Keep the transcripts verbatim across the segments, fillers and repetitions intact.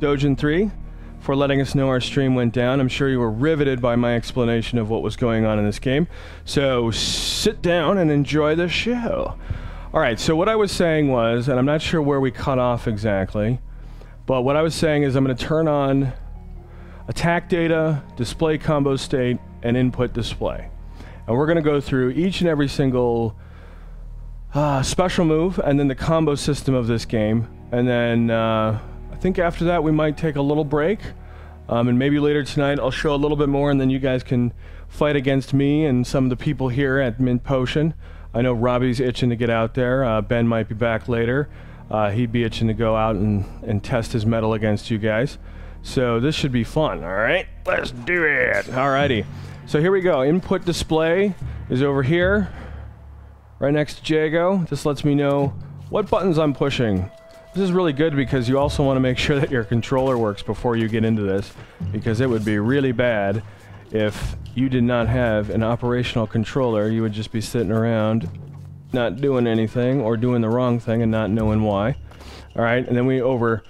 Dojin three, for letting us know our stream went down. I'm sure you were riveted by my explanation of what was going on in this game. So sit down and enjoy the show. All right, so what I was saying was, and I'm not sure where we cut off exactly, but what I was saying is I'm going to turn on attack data, display combo state, and input display. And we're going to go through each and every single uh, special move, and then the combo system of this game, and then uh, I think after that we might take a little break, um, and maybe later tonight I'll show a little bit more, and then you guys can fight against me and some of the people here at Mint Potion. I know Robbie's itching to get out there. Uh, Ben might be back later. Uh, he'd be itching to go out and, and test his mettle against you guys. So this should be fun, all right? Let's do it! Alrighty. So here we go. Input display is over here, right next to Jago. This lets me know what buttons I'm pushing. This is really good because you also want to make sure that your controller works before you get into this, because it would be really bad if you did not have an operational controller. You would just be sitting around not doing anything, or doing the wrong thing and not knowing why. Alright, and then we over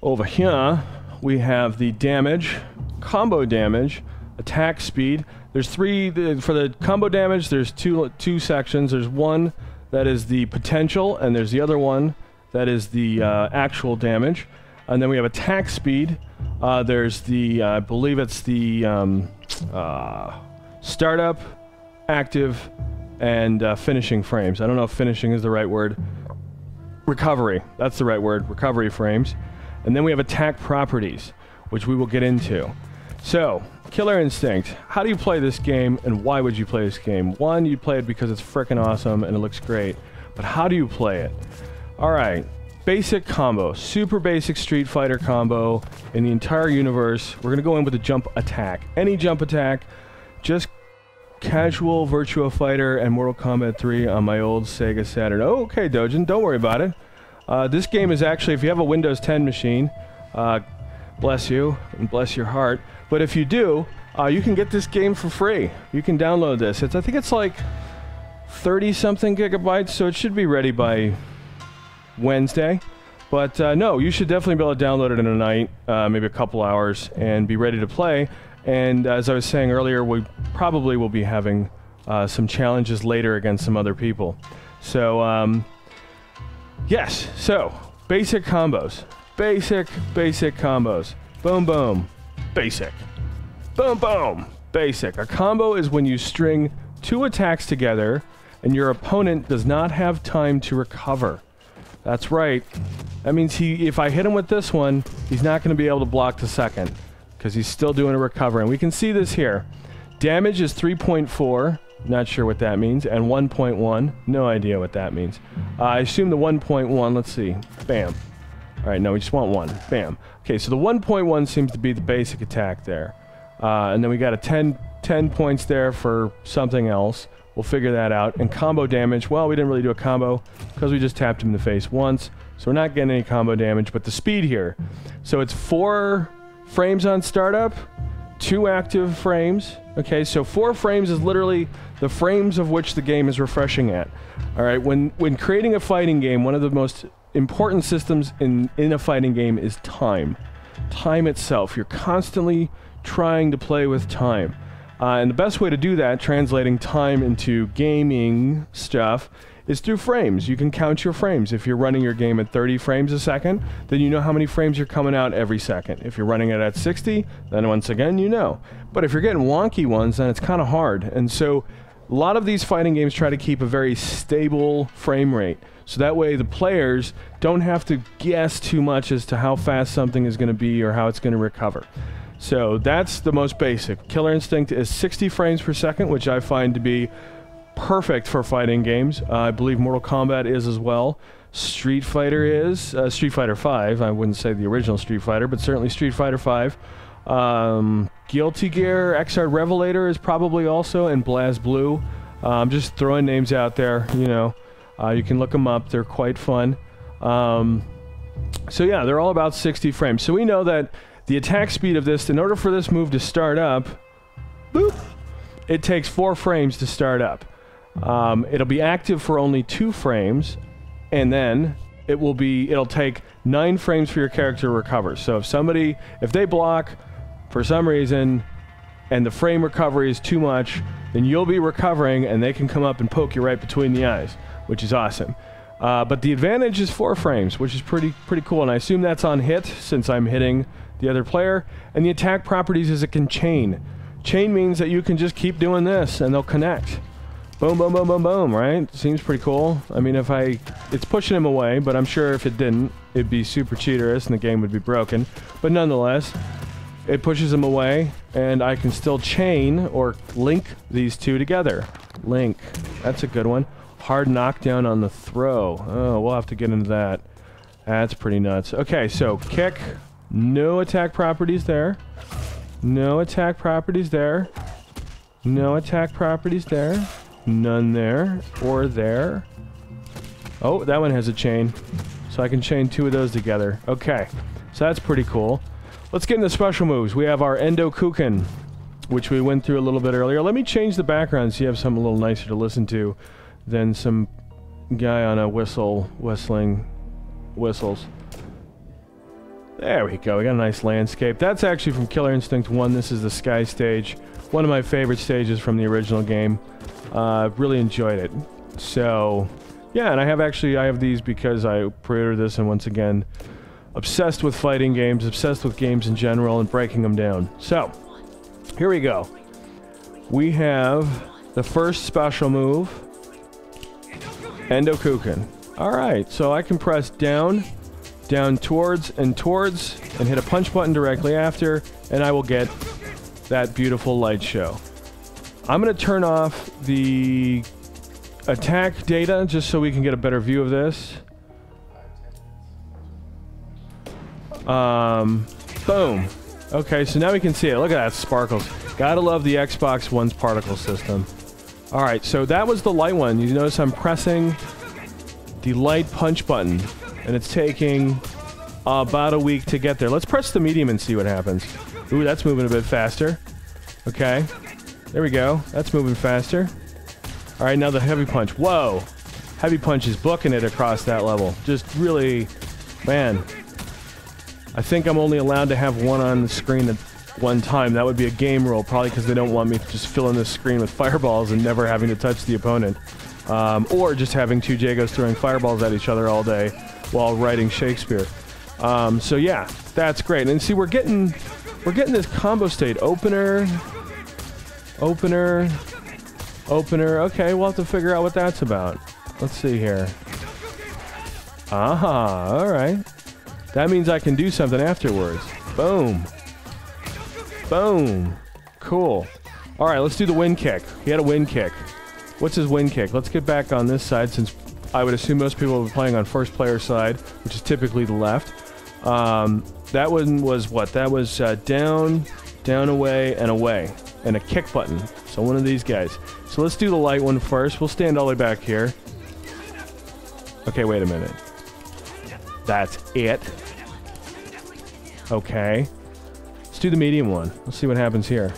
over here we have the damage, combo damage, attack speed. There's three, the, for the combo damage there's two, two sections. There's one that is the potential, and there's the other one that is the uh, actual damage. And then we have attack speed. Uh, there's the, uh, I believe it's the um, uh, startup, active, and uh, finishing frames. I don't know if finishing is the right word. Recovery, that's the right word, recovery frames. And then we have attack properties, which we will get into. So, Killer Instinct. How do you play this game, and why would you play this game? One, you play it because it's frickin' awesome and it looks great, but how do you play it? Alright, basic combo. Super basic Street Fighter combo in the entire universe. We're gonna go in with a jump attack. Any jump attack, just casual Virtua Fighter and Mortal Kombat three on my old Sega Saturn. Oh, okay, Dojin, don't worry about it. Uh, this game is actually, if you have a Windows ten machine, uh, bless you, and bless your heart, but if you do, uh, you can get this game for free. You can download this. It's, I think it's like thirty something gigabytes, so it should be ready by Wednesday. But uh, no, you should definitely be able to download it in a night, uh, maybe a couple hours, and be ready to play. And as I was saying earlier, we probably will be having uh, some challenges later against some other people. So, um, yes, so, basic combos. Basic, basic combos. Boom, boom. Basic. Boom, boom. Basic. A combo is when you string two attacks together and your opponent does not have time to recover. That's right. That means he, if I hit him with this one, he's not going to be able to block the second, because he's still doing a recover. And we can see this here. Damage is three point four. Not sure what that means. And one point one. No idea what that means. Uh, I assume the one point one. Let's see. Bam. Alright, no, we just want one. Bam. Okay, so the one point one seems to be the basic attack there. Uh, and then we got a ten, ten points there for something else. We'll figure that out. And combo damage. Well, we didn't really do a combo because we just tapped him in the face once. So we're not getting any combo damage. But the speed here. So it's four frames on startup, two active frames. Okay, so four frames is literally the frames of which the game is refreshing at. All right, when when creating a fighting game, one of the most important systems in in a fighting game is time. Time itself. You're constantly trying to play with time. Uh, and the best way to do that, translating time into gaming stuff, is through frames. You can count your frames. If you're running your game at thirty frames a second, then you know how many frames you're coming out every second. If you're running it at sixty, then once again, you know. But if you're getting wonky ones, then it's kind of hard. And so a lot of these fighting games try to keep a very stable frame rate. So that way the players don't have to guess too much as to how fast something is going to be or how it's going to recover. So that's the most basic. Killer Instinct is sixty frames per second, which I find to be perfect for fighting games. Uh, I believe Mortal Kombat is as well. Street Fighter is. Uh, Street Fighter five. I wouldn't say the original Street Fighter, but certainly Street Fighter five. Um, Guilty Gear, X R Revelator is probably also, and BlazBlue. I'm um, just throwing names out there, you know. Uh, you can look them up. They're quite fun. Um, so yeah, they're all about sixty frames. So we know that the attack speed of this, in order for this move to start up, boop, it takes four frames to start up. Um, it'll be active for only two frames, and then it will be, it'll take nine frames for your character to recover. So if somebody, if they block for some reason and the frame recovery is too much, then you'll be recovering and they can come up and poke you right between the eyes, which is awesome. Uh, but the advantage is four frames, which is pretty pretty cool, and I assume that's on hit since I'm hitting the other player. And the attack properties is it can chain. Chain means that you can just keep doing this and they'll connect. Boom, boom, boom, boom, boom, right? Seems pretty cool. I mean, if I... It's pushing him away, but I'm sure if it didn't, it'd be super cheaterous and the game would be broken. But nonetheless, it pushes him away, and I can still chain or link these two together. Link. That's a good one. Hard knockdown on the throw. Oh, we'll have to get into that. That's pretty nuts. Okay, so kick. No attack properties there. No attack properties there. No attack properties there. None there or there. Oh, that one has a chain, so I can chain two of those together. Okay, so that's pretty cool. Let's get into special moves. We have our Endokuken, which we went through a little bit earlier. Let me change the background so you have something a little nicer to listen to than some guy on a whistle whistling whistles. There we go. We got a nice landscape. That's actually from Killer Instinct one. This is the sky stage, one of my favorite stages from the original game. Uh, really enjoyed it. So, yeah, and I have actually, I have these because I pre-ordered this, and once again, obsessed with fighting games, obsessed with games in general, and breaking them down. So, here we go. We have the first special move, Endokuken. Alright, so I can press down, down towards, and towards, and hit a punch button directly after, and I will get that beautiful light show. I'm going to turn off the attack data just so we can get a better view of this. Um, boom. Okay, so now we can see it. Look at that, sparkles. Gotta love the Xbox One's particle system. Alright, so that was the light one. You notice I'm pressing the light punch button, and it's taking about a week to get there. Let's press the medium and see what happens. Ooh, that's moving a bit faster. Okay. There we go. That's moving faster. Alright, now the heavy punch. Whoa! Heavy punch is booking it across that level. Just really... Man. I think I'm only allowed to have one on the screen at one time. That would be a game rule, probably because they don't want me just filling this screen with fireballs and never having to touch the opponent. Um, or just having two Jagos throwing fireballs at each other all day while writing Shakespeare. Um, so yeah, that's great. And see, we're getting... We're getting this combo state. Opener... Opener, opener, okay, we'll have to figure out what that's about. Let's see here. Aha, alright. That means I can do something afterwards. Boom. Boom. Cool. Alright, let's do the wind kick. He had a wind kick. What's his wind kick? Let's get back on this side since I would assume most people will be playing on first player side, which is typically the left. Um, that one was what? That was uh, down, down, away, and away. And a kick button. So one of these guys. So let's do the light one first. We'll stand all the way back here. Okay, wait a minute. That's it. Okay. Let's do the medium one. Let's see what happens here.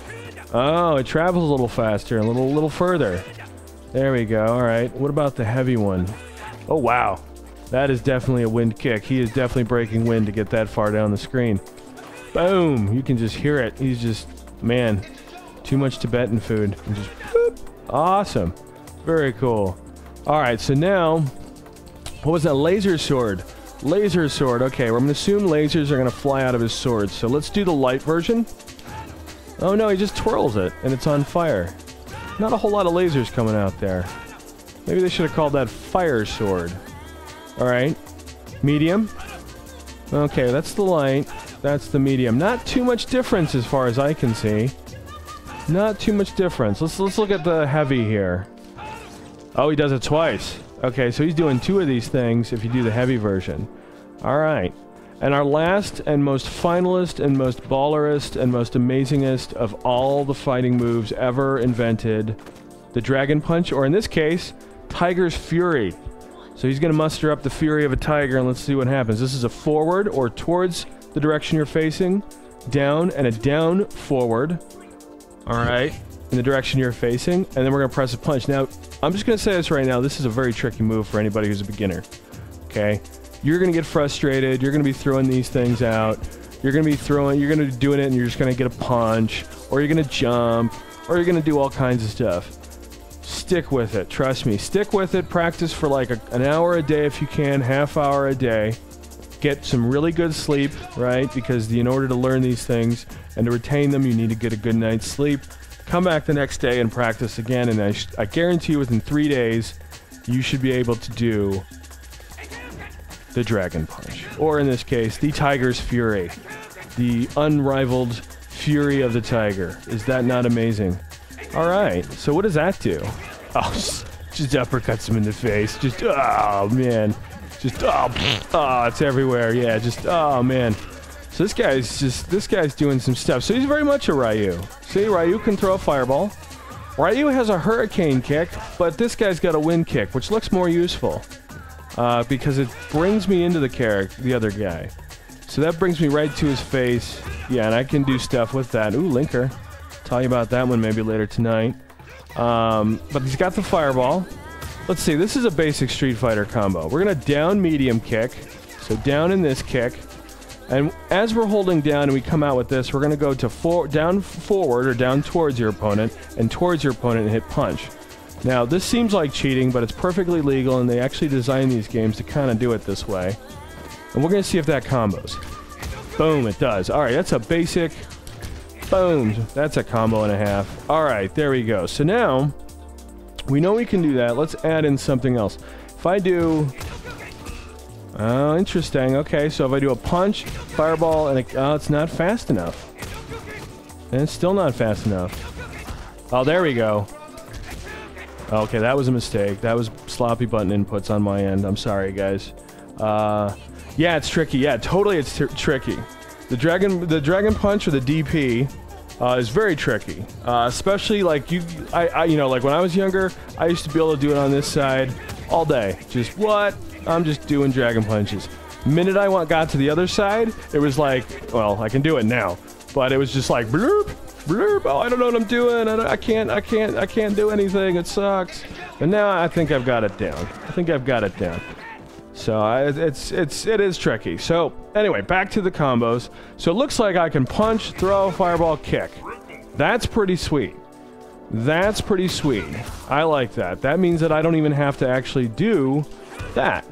Oh, it travels a little faster, a little, little further. There we go. All right. What about the heavy one? Oh, wow. That is definitely a wind kick. He is definitely breaking wind to get that far down the screen. Boom. You can just hear it. He's just... Man. Too much Tibetan food. Just, whoop, awesome. Very cool. Alright, so now... What was that? Laser sword. Laser sword. Okay, well, I'm going to assume lasers are going to fly out of his sword. So let's do the light version. Oh no, he just twirls it, and it's on fire. Not a whole lot of lasers coming out there. Maybe they should have called that fire sword. Alright. Medium. Okay, that's the light. That's the medium. Not too much difference as far as I can see. Not too much difference. Let's let's look at the heavy here. Oh, he does it twice. Okay, so he's doing two of these things if you do the heavy version. Alright. And our last and most finalist and most ballerist and most amazingest of all the fighting moves ever invented, the Dragon Punch, or in this case, Tiger's Fury. So he's going to muster up the fury of a tiger, and let's see what happens. This is a forward or towards the direction you're facing, down, and a down forward. Alright, in the direction you're facing, and then we're going to press a punch. Now, I'm just going to say this right now, this is a very tricky move for anybody who's a beginner. Okay? you're going to get frustrated. You're going to be throwing these things out. You're going to be throwing, you're going to be doing it and you're just going to get a punch, or you're going to jump, or you're going to do all kinds of stuff. Stick with it. Trust me. Stick with it. Practice for like a, an hour a day if you can, half hour a day. Get some really good sleep, right? Because in order to learn these things and to retain them, you need to get a good night's sleep. Come back the next day and practice again, and I, sh I guarantee you within three days, you should be able to do the Dragon Punch. Or in this case, the Tiger's Fury. The unrivaled fury of the tiger. Is that not amazing? All right, so what does that do? Oh, just uppercuts him in the face. Just, oh, man. Just, oh, oh, it's everywhere. Yeah, just, oh, man. So this guy's just, this guy's doing some stuff. So he's very much a Ryu. See, Ryu can throw a fireball. Ryu has a hurricane kick, but this guy's got a wind kick, which looks more useful. Uh, because it brings me into the character, the other guy. So that brings me right to his face. Yeah, and I can do stuff with that. Ooh, Linker. Tell you about that one maybe later tonight. Um, but he's got the fireball. Let's see, this is a basic Street Fighter combo. We're going to down medium kick. So down in this kick. And as we're holding down and we come out with this, we're going to go to for down forward or down towards your opponent and towards your opponent and hit punch. Now, this seems like cheating, but it's perfectly legal and they actually designed these games to kind of do it this way. And we're going to see if that combos. Boom, it does. All right, that's a basic. Boom, that's a combo and a half. All right, there we go. So now, we know we can do that. Let's add in something else. If I do... Oh, interesting. Okay, so if I do a punch, fireball, and a... Oh, it's not fast enough. And it's still not fast enough. Oh, there we go. Okay, that was a mistake. That was sloppy button inputs on my end. I'm sorry, guys. Uh, yeah, it's tricky. Yeah, totally it's tr tricky. The dragon, the dragon punch or the D P... Uh, is very tricky, uh, especially like you, I, I, you know, like when I was younger, I used to be able to do it on this side all day. Just what? I'm just doing dragon punches. Minute I want, got to the other side, it was like, well, I can do it now, but it was just like bloop, bloop. Oh, I don't know what I'm doing. I, I can't, I can't, I can't do anything. It sucks. And now I think I've got it down. I think I've got it down. So I, it's it's it is tricky. So anyway, back to the combos. So it looks like I can punch, throw, fireball, kick. That's pretty sweet. That's pretty sweet. I like that. That means that I don't even have to actually do that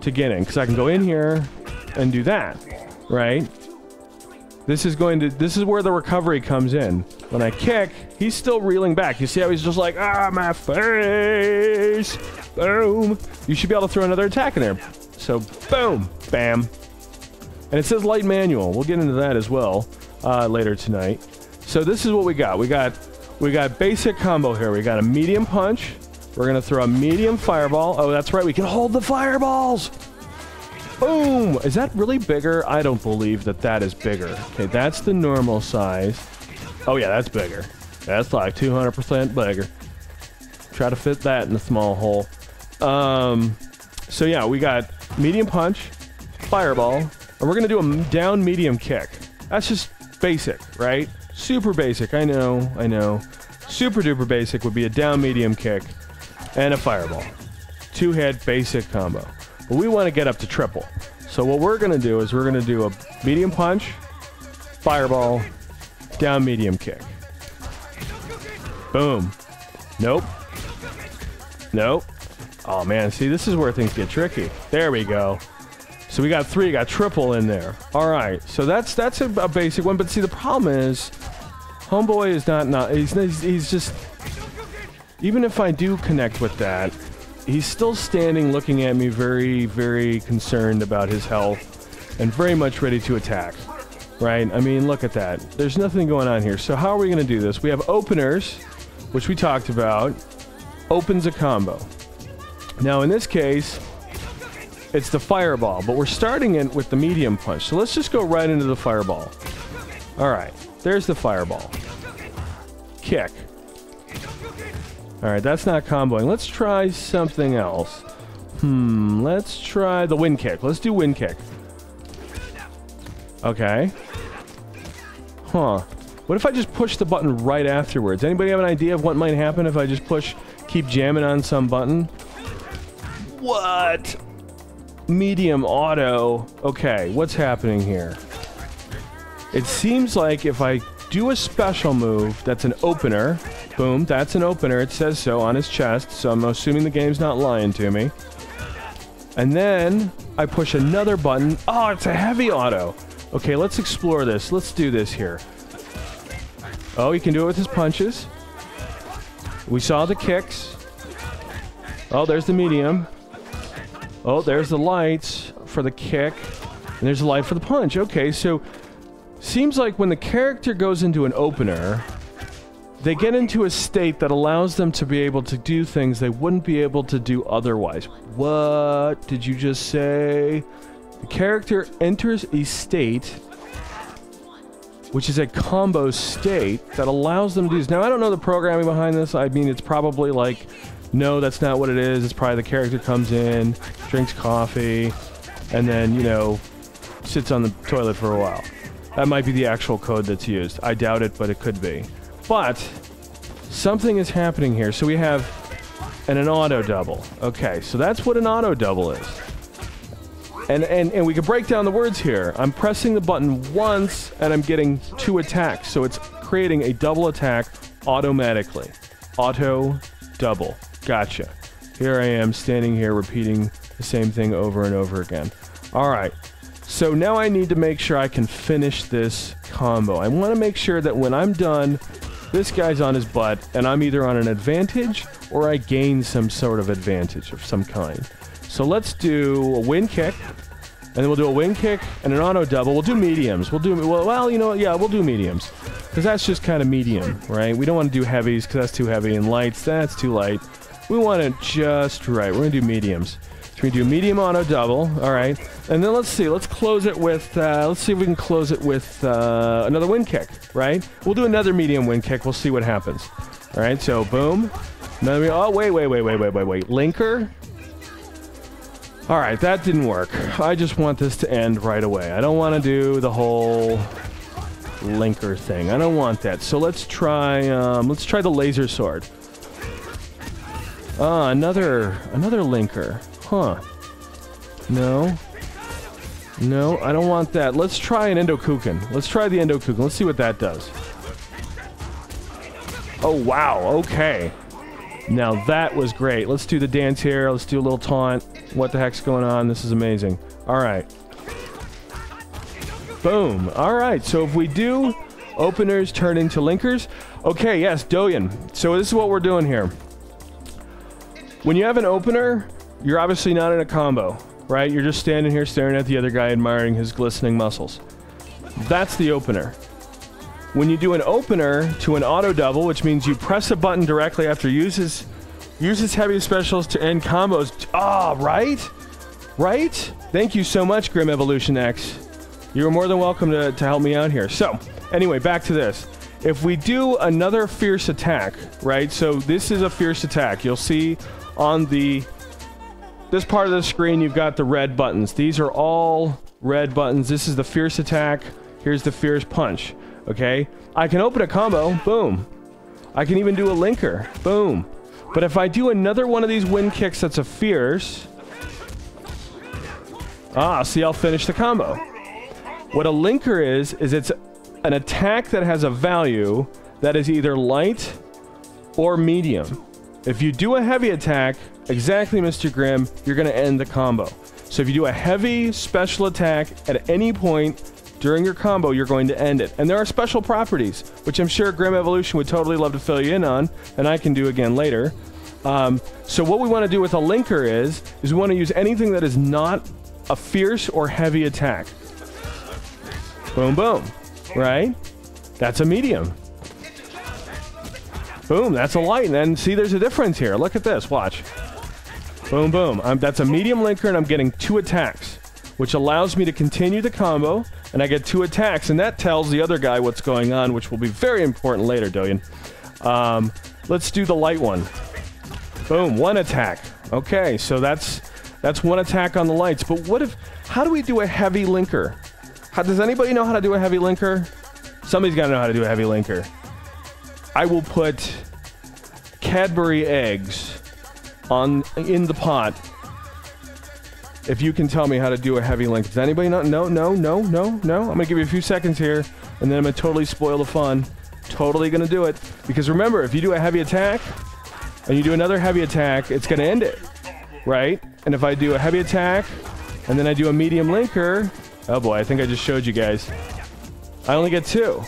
to get in, because I can go in here and do that, right? This is going to this is where the recovery comes in. When I kick, he's still reeling back. You see how he's just like, ah, my face. Boom. You should be able to throw another attack in there. So, boom. Bam. And it says light manual. We'll get into that as well uh, later tonight. So this is what we got. We got we got basic combo here. We got a medium punch. We're going to throw a medium fireball. Oh, that's right. We can hold the fireballs. Boom. Is that really bigger? I don't believe that that is bigger. Okay, that's the normal size. Oh, yeah, that's bigger. That's like two hundred percent bigger. Try to fit that in the small hole. Um, so yeah, we got medium punch, fireball, and we're going to do a down medium kick. That's just basic, right? Super basic. I know, I know. Super duper basic would be a down medium kick and a fireball. Two hit basic combo. But we want to get up to triple. So what we're going to do is we're going to do a medium punch, fireball, down medium kick. Boom. Nope. Nope. Oh man, see, this is where things get tricky. There we go. So we got three, got triple in there. All right, so that's that's a, a basic one. But see, the problem is, homeboy is not not. He's, he's he's just. Even if I do connect with that, he's still standing, looking at me, very very concerned about his health, and very much ready to attack. Right? I mean, look at that. There's nothing going on here. So how are we going to do this? We have openers, which we talked about. Opens a combo. Now, in this case, it's the fireball, but we're starting it with the medium punch. So let's just go right into the fireball. All right, there's the fireball. Kick. All right, that's not comboing. Let's try something else. Hmm, let's try the wind kick. Let's do wind kick. Okay. Huh. What if I just push the button right afterwards? Anybody have an idea of what might happen if I just push, keep jamming on some button? What? medium auto. Okay, what's happening here? It seems like if I do a special move, that's an opener. Boom, that's an opener. It says so on his chest, so I'm assuming the game's not lying to me. And then I push another button. Oh, it's a heavy auto. Okay, let's explore this. Let's do this here. Oh, he can do it with his punches. We saw the kicks. Oh, there's the medium. Oh, there's the lights for the kick. And there's the light for the punch. Okay, so seems like when the character goes into an opener, they get into a state that allows them to be able to do things they wouldn't be able to do otherwise. What did you just say? The character enters a state, which is a combo state, that allows them to do this. Now, I don't know the programming behind this. I mean, it's probably like, no, that's not what it is. It's probably the character comes in, drinks coffee, and then, you know, sits on the toilet for a while. That might be the actual code that's used. I doubt it, but it could be. But something is happening here. So we have an, an auto double. Okay, so that's what an auto double is. And, and, and we can break down the words here. I'm pressing the button once, and I'm getting two attacks. So it's creating a double attack automatically. Auto double. Gotcha. Here I am standing here repeating the same thing over and over again. All right. So now I need to make sure I can finish this combo. I want to make sure that when I'm done, this guy's on his butt, and I'm either on an advantage, or I gain some sort of advantage of some kind. So let's do a win kick, and then we'll do a win kick and an auto double. We'll do mediums. We'll do, well, well you know, yeah, we'll do mediums. Because that's just kind of medium, right? We don't want to do heavies, because that's too heavy, and lights, that's too light. We want it just right. We're going to do mediums. We do medium auto double, all right, and then let's see. Let's close it with. Uh, let's see if we can close it with uh, another wind kick, right? We'll do another medium wind kick. We'll see what happens. All right, so boom. Now we, oh wait, wait, wait, wait, wait, wait, wait. Linker. All right, that didn't work. I just want this to end right away. I don't want to do the whole linker thing. I don't want that. So let's try. Um, let's try the laser sword. Ah, another another linker. Huh. No. No, I don't want that. Let's try an Endokuken. Let's try the Endokuken. Let's see what that does. Oh, wow. Okay. Now that was great. Let's do the dance here. Let's do a little taunt. What the heck's going on? This is amazing. All right. Boom. All right. So if we do openers turn into linkers. Okay, yes, Doyen. So this is what we're doing here. When you have an opener, you're obviously not in a combo, right? You're just standing here staring at the other guy, admiring his glistening muscles. That's the opener. When you do an opener to an auto double, which means you press a button directly after uses, uses heavy specials to end combos. Ah, right? Right? Thank you so much, Grim Evolution X. You're more than welcome to, to help me out here. So, anyway, back to this. If we do another fierce attack, right? So this is a fierce attack. You'll see on the... this part of the screen, you've got the red buttons. These are all red buttons. This is the fierce attack. Here's the fierce punch. Okay? I can open a combo. Boom. I can even do a linker. Boom. But if I do another one of these wind kicks that's a fierce... ah, see, I'll finish the combo. What a linker is, is it's an attack that has a value that is either light or medium. If you do a heavy attack, exactly, Mister Grimm, you're going to end the combo. So if you do a heavy special attack at any point during your combo, you're going to end it. And there are special properties, which I'm sure Grimm Evolution would totally love to fill you in on, and I can do again later. Um, so what we want to do with a linker is, is we want to use anything that is not a fierce or heavy attack. Boom, boom. Right? That's a medium. Boom, that's a light, and then see, there's a difference here. Look at this, watch. Boom, boom. I'm, that's a medium linker, and I'm getting two attacks, which allows me to continue the combo, and I get two attacks, and that tells the other guy what's going on, which will be very important later, Doyen. Um, let's do the light one. Boom, one attack. Okay, so that's that's one attack on the lights, but what if, how do we do a heavy linker? How, does anybody know how to do a heavy linker? Somebody's got to know how to do a heavy linker. I will put Cadbury eggs on in the pot if you can tell me how to do a heavy link. Does anybody not? No, no, no, no, no. I'm going to give you a few seconds here, and then I'm going to totally spoil the fun. Totally going to do it. Because remember, if you do a heavy attack, and you do another heavy attack, it's going to end it. Right? And if I do a heavy attack, and then I do a medium linker... Oh boy, I think I just showed you guys. I only get two.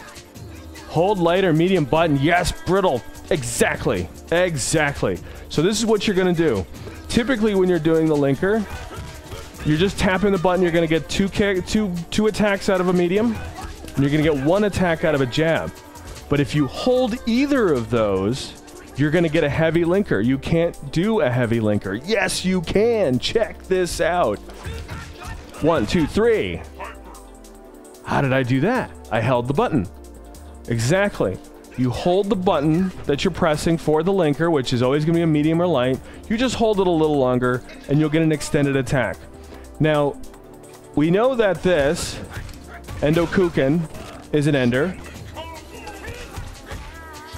Hold light or medium button. Yes, brittle. Exactly. Exactly. So this is what you're going to do. Typically when you're doing the linker, you're just tapping the button. You're going to get two, kick, two, two attacks out of a medium, and you're going to get one attack out of a jab. But if you hold either of those, you're going to get a heavy linker. You can't do a heavy linker. Yes, you can. Check this out. One, two, three. How did I do that? I held the button. Exactly. You hold the button that you're pressing for the linker, which is always going to be a medium or light. You just hold it a little longer, and you'll get an extended attack. Now, we know that this Endokuken is an ender.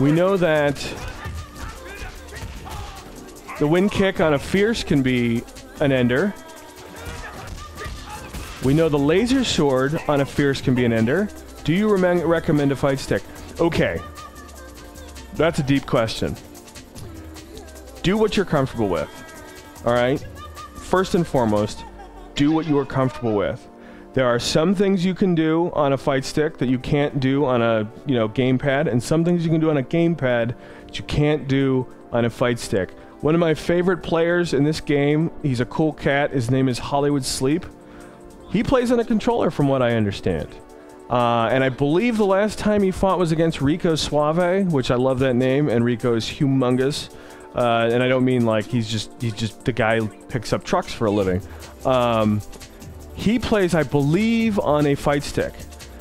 We know that the wind kick on a fierce can be an ender. We know the laser sword on a fierce can be an ender. Do you recommend a fight stick? Okay. That's a deep question. Do what you're comfortable with. Alright? First and foremost, do what you are comfortable with. There are some things you can do on a fight stick that you can't do on a, you know, gamepad, and some things you can do on a gamepad that you can't do on a fight stick. One of my favorite players in this game, he's a cool cat, his name is Hollywood Sleep. He plays on a controller from what I understand. Uh, and I believe the last time he fought was against Rico Suave, which I love that name, and Rico is humongous. Uh, and I don't mean like he's just, he's just the guy who picks up trucks for a living. Um, he plays, I believe, on a fight stick.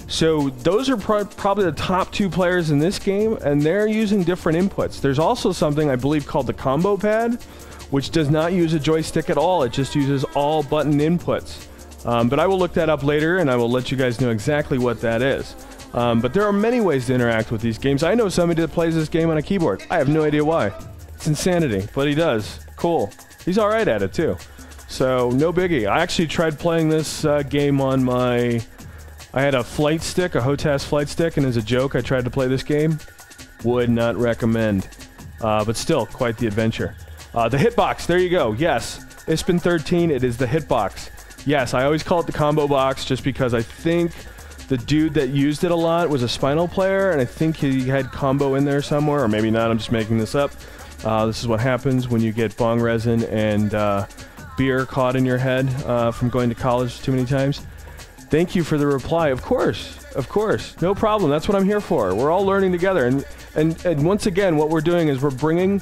So those are pro probably the top two players in this game, and they're using different inputs. There's also something I believe called the combo pad, which does not use a joystick at all. It just uses all button inputs. Um, but I will look that up later, and I will let you guys know exactly what that is. Um, but there are many ways to interact with these games. I know somebody that plays this game on a keyboard. I have no idea why. It's insanity, but he does. Cool. He's alright at it, too. So, no biggie. I actually tried playing this uh, game on my... I had a flight stick, a Hotas flight stick, and as a joke, I tried to play this game. Would not recommend. Uh, but still, quite the adventure. Uh, the hitbox, there you go. Yes. Ispin thirteen, it is the hitbox. Yes, I always call it the combo box just because I think the dude that used it a lot was a Spinal player, and I think he had combo in there somewhere, or maybe not, I'm just making this up. Uh, this is what happens when you get bong resin and uh, beer caught in your head uh, from going to college too many times. Thank you for the reply. Of course, of course. No problem. That's what I'm here for. We're all learning together. And, and, and once again, what we're doing is we're bringing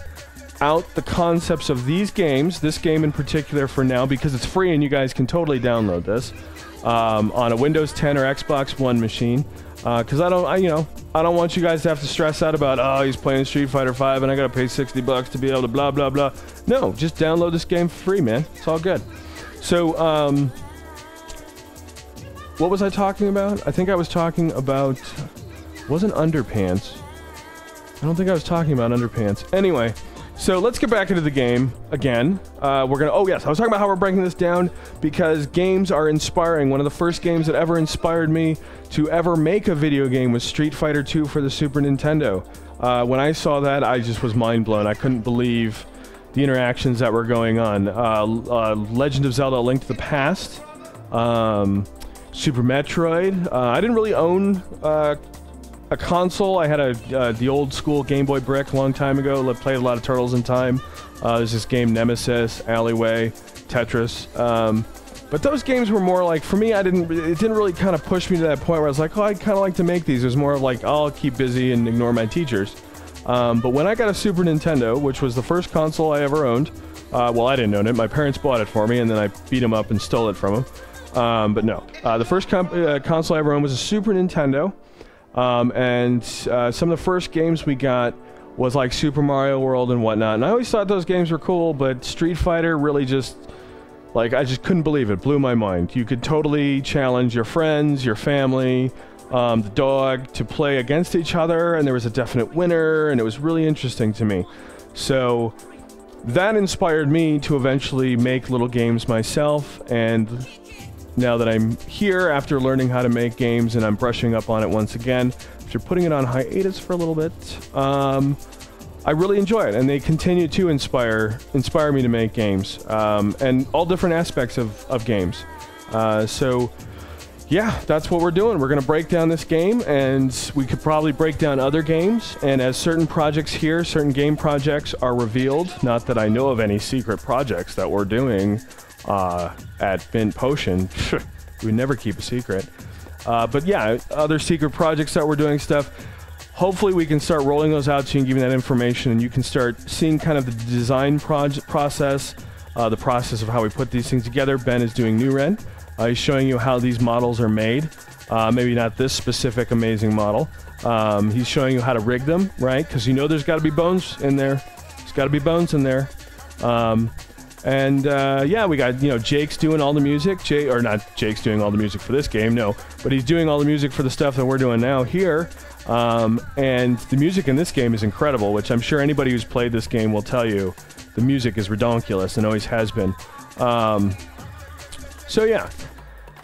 out the concepts of these games, this game in particular for now, because it's free and you guys can totally download this um, on a Windows ten or Xbox One machine. Because uh, I don't, I, you know, I don't want you guys to have to stress out about, oh, he's playing Street Fighter five and I gotta pay sixty bucks to be able to blah blah blah. No, just download this game for free, man. It's all good. So, um, what was I talking about? I think I was talking about, wasn't underpants. I don't think I was talking about underpants. Anyway. So let's get back into the game again. Uh, we're gonna, oh yes, I was talking about how we're breaking this down because games are inspiring. One of the first games that ever inspired me to ever make a video game was Street Fighter two for the Super Nintendo. Uh, when I saw that, I just was mind blown. I couldn't believe the interactions that were going on. Uh, uh, Legend of Zelda: A Link to the Past, um, Super Metroid. Uh, I didn't really own uh, a console. I had a uh, the old school Game Boy brick a long time ago. I played a lot of Turtles in time. Uh, there's this game Nemesis, Alleyway, Tetris. Um, but those games were more like, for me, I didn't. It didn't really kind of push me to that point where I was like, oh, I kind of like to make these. It was more of like, oh, I'll keep busy and ignore my teachers. Um, but when I got a Super Nintendo, which was the first console I ever owned, uh, well, I didn't own it. My parents bought it for me, and then I beat them up and stole it from them. Um, but no, uh, the first comp uh, console I ever owned was a Super Nintendo. Um, and uh, some of the first games we got was like Super Mario World and whatnot, and I always thought those games were cool, but Street Fighter really just, like, I just couldn't believe it. Blew my mind. You could totally challenge your friends, your family, um, the dog, to play against each other, and there was a definite winner, and it was really interesting to me. So that inspired me to eventually make little games myself, and now that I'm here after learning how to make games and I'm brushing up on it once again, after putting it on hiatus for a little bit, um, I really enjoy it, and they continue to inspire inspire me to make games, um, and all different aspects of, of games. Uh, so, yeah, that's what we're doing. We're going to break down this game, and we could probably break down other games, and as certain projects here, certain game projects are revealed, not that I know of any secret projects that we're doing uh, at Mint Potion. We never keep a secret. Uh, but yeah, other secret projects that we're doing stuff. Hopefully we can start rolling those out to you and giving that information, and you can start seeing kind of the design proj process, uh, the process of how we put these things together. Ben is doing New Ren. Uh, he's showing you how these models are made. Uh, maybe not this specific amazing model. Um, he's showing you how to rig them, right? Because you know there's got to be bones in there. There's got to be bones in there. Um, and uh, yeah, we got, you know, Jake's doing all the music. Jake, or not Jake's doing all the music for this game, no. But he's doing all the music for the stuff that we're doing now here. Um, and the music in this game is incredible, which I'm sure anybody who's played this game will tell you. The music is redonkulous and always has been. Um, so yeah,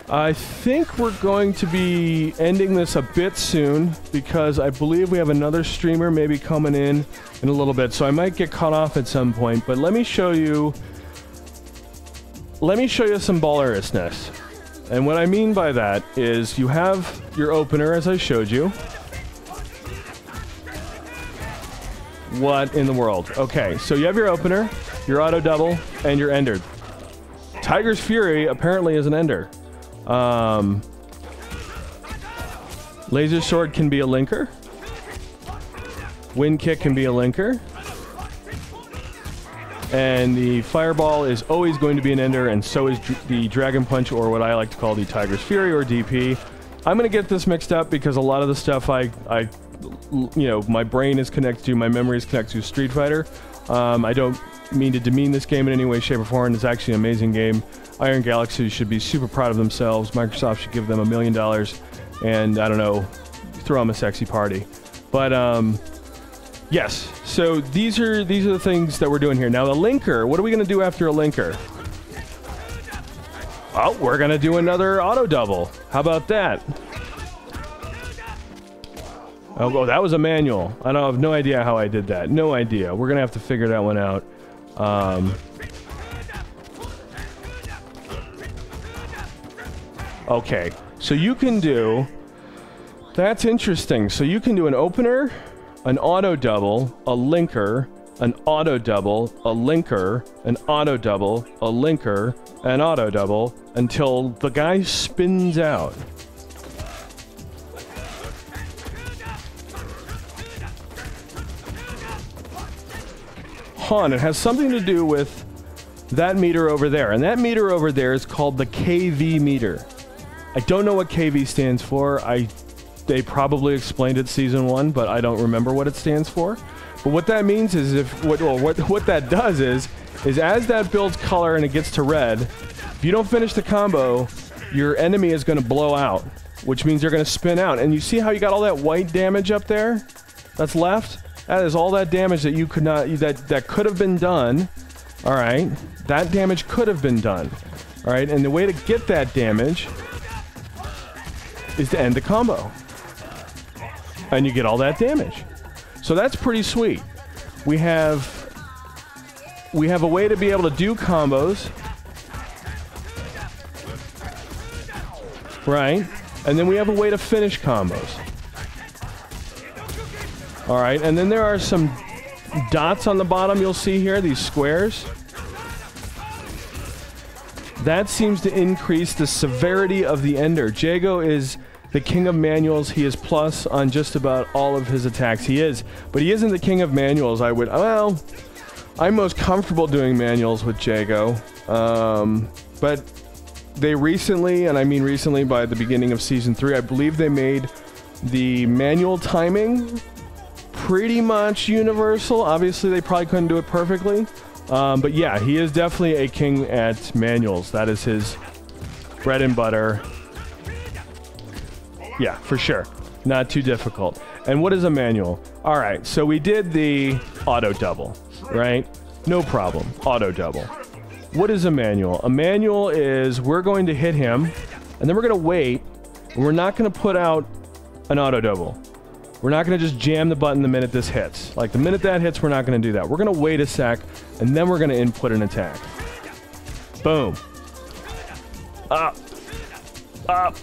I think we're going to be ending this a bit soon, because I believe we have another streamer maybe coming in in a little bit, so I might get cut off at some point. But let me show you, let me show you some ballerousness. And what I mean by that is you have your opener, as I showed you. What in the world? Okay, so you have your opener, your auto double, and your endered. Tiger's Fury apparently is an ender. Um, laser sword can be a linker. Wind kick can be a linker. And the fireball is always going to be an ender, and so is the dragon punch, or what I like to call the Tiger's Fury, or D P. I'm going to get this mixed up because a lot of the stuff I... I you know, my brain is connected to, my memory is connected to Street Fighter. Um, I don't mean to demean this game in any way, shape, or form. It's actually an amazing game. Iron Galaxy should be super proud of themselves. Microsoft should give them a million dollars and, I don't know, throw them a sexy party. But, um, yes. So these are, these are the things that we're doing here. Now, the linker. What are we going to do after a linker? Oh, we're going to do another auto double. How about that? Oh, oh, that was a manual. I don't have no idea how I did that. No idea. We're gonna have to figure that one out. Um, okay, so you can do... That's interesting. So you can do an opener, an auto double, a linker, an auto double, a linker, an auto double, a linker, an auto double, until the guy spins out. And it has something to do with that meter over there, and that meter over there is called the K V meter. I don't know what K V stands for. I they probably explained it season one, but I don't remember what it stands for. But what that means is if what well, what what that does is is as that builds color and it gets to red, if you don't finish the combo, your enemy is going to blow out, which means they're going to spin out. And you see how you got all that white damage up there that's left? That is all that damage that you could not, that, that could have been done, all right? That damage could have been done, all right? And the way to get that damage is to end the combo. And you get all that damage. So that's pretty sweet. We have, we have a way to be able to do combos, right? And then we have a way to finish combos. All right, and then there are some dots on the bottom you'll see here, these squares. That seems to increase the severity of the ender. Jago is the king of manuals. He is plus on just about all of his attacks. He is, but he isn't the king of manuals. I would, well, I'm most comfortable doing manuals with Jago, um, but they recently, and I mean recently by the beginning of season three, I believe they made the manual timing pretty much universal. Obviously, they probably couldn't do it perfectly. Um, but yeah, he is definitely a king at manuals. That is his bread and butter. Yeah, for sure. Not too difficult. And what is a manual? All right, so we did the auto double, right? No problem. Auto double. What is a manual? A manual is we're going to hit him, and then we're going to wait, and we're not going to put out an auto double. We're not going to just jam the button the minute this hits. Like, the minute that hits, we're not going to do that. We're going to wait a sec, and then we're going to input an attack. Boom. Up. Up.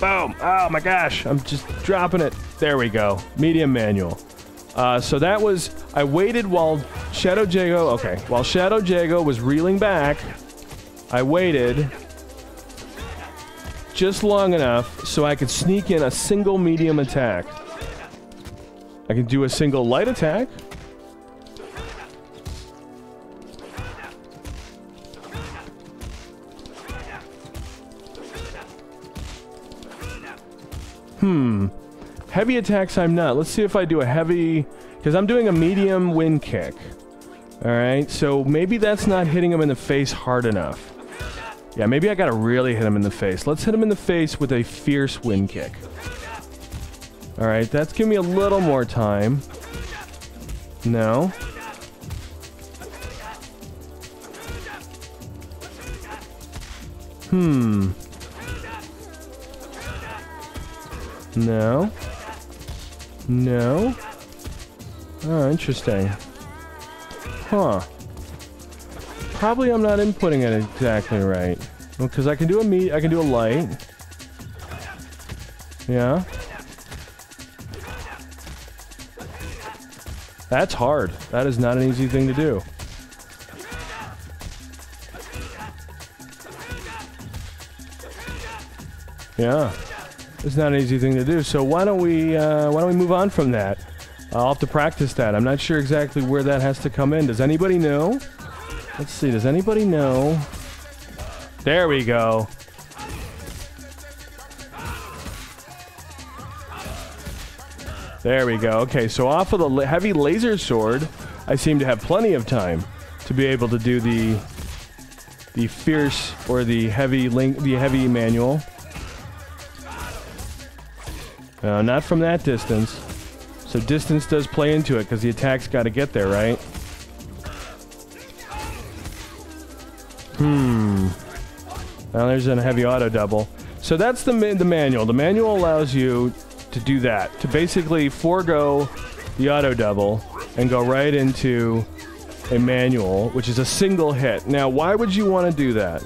Boom. Oh, my gosh. I'm just dropping it. There we go. Medium manual. Uh, so that was... I waited while Shadow Jago... Okay. While Shadow Jago was reeling back, I waited just long enough so I could sneak in a single medium attack. I can do a single light attack. Hmm. Heavy attacks I'm not. Let's see if I do a heavy... Because I'm doing a medium wind kick. Alright, so maybe that's not hitting him in the face hard enough. Yeah, maybe I gotta really hit him in the face. Let's hit him in the face with a fierce wind kick. Alright, that's giving me a little more time. No. Hmm. No. No. Oh, interesting. Huh. Probably I'm not inputting it exactly right. Well, because I can do a meat, I can do a light. Yeah. That's hard. That is not an easy thing to do. Yeah. It's not an easy thing to do, so why don't we, uh, why don't we move on from that? I'll have to practice that. I'm not sure exactly where that has to come in. Does anybody know? Let's see, does anybody know? There we go. There we go. Okay, so off of the la- heavy laser sword, I seem to have plenty of time to be able to do the, the fierce, or the heavy link, the heavy manual. Uh, not from that distance. So distance does play into it, because the attack's got to get there, right? Hmm. Now there's a heavy auto double. So that's the, ma the manual. The manual allows you to do that. To basically forego the auto double and go right into a manual, which is a single hit. Now, why would you want to do that?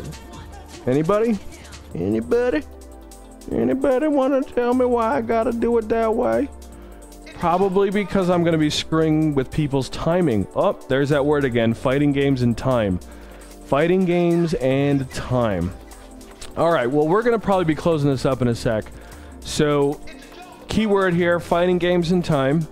Anybody? Anybody? Anybody want to tell me why I gotta do it that way? Probably because I'm gonna be screwing with people's timing. Oh, there's that word again. Fighting games and time. Fighting games and time. Alright, well, we're gonna probably be closing this up in a sec. So, keyword here, fighting games and time.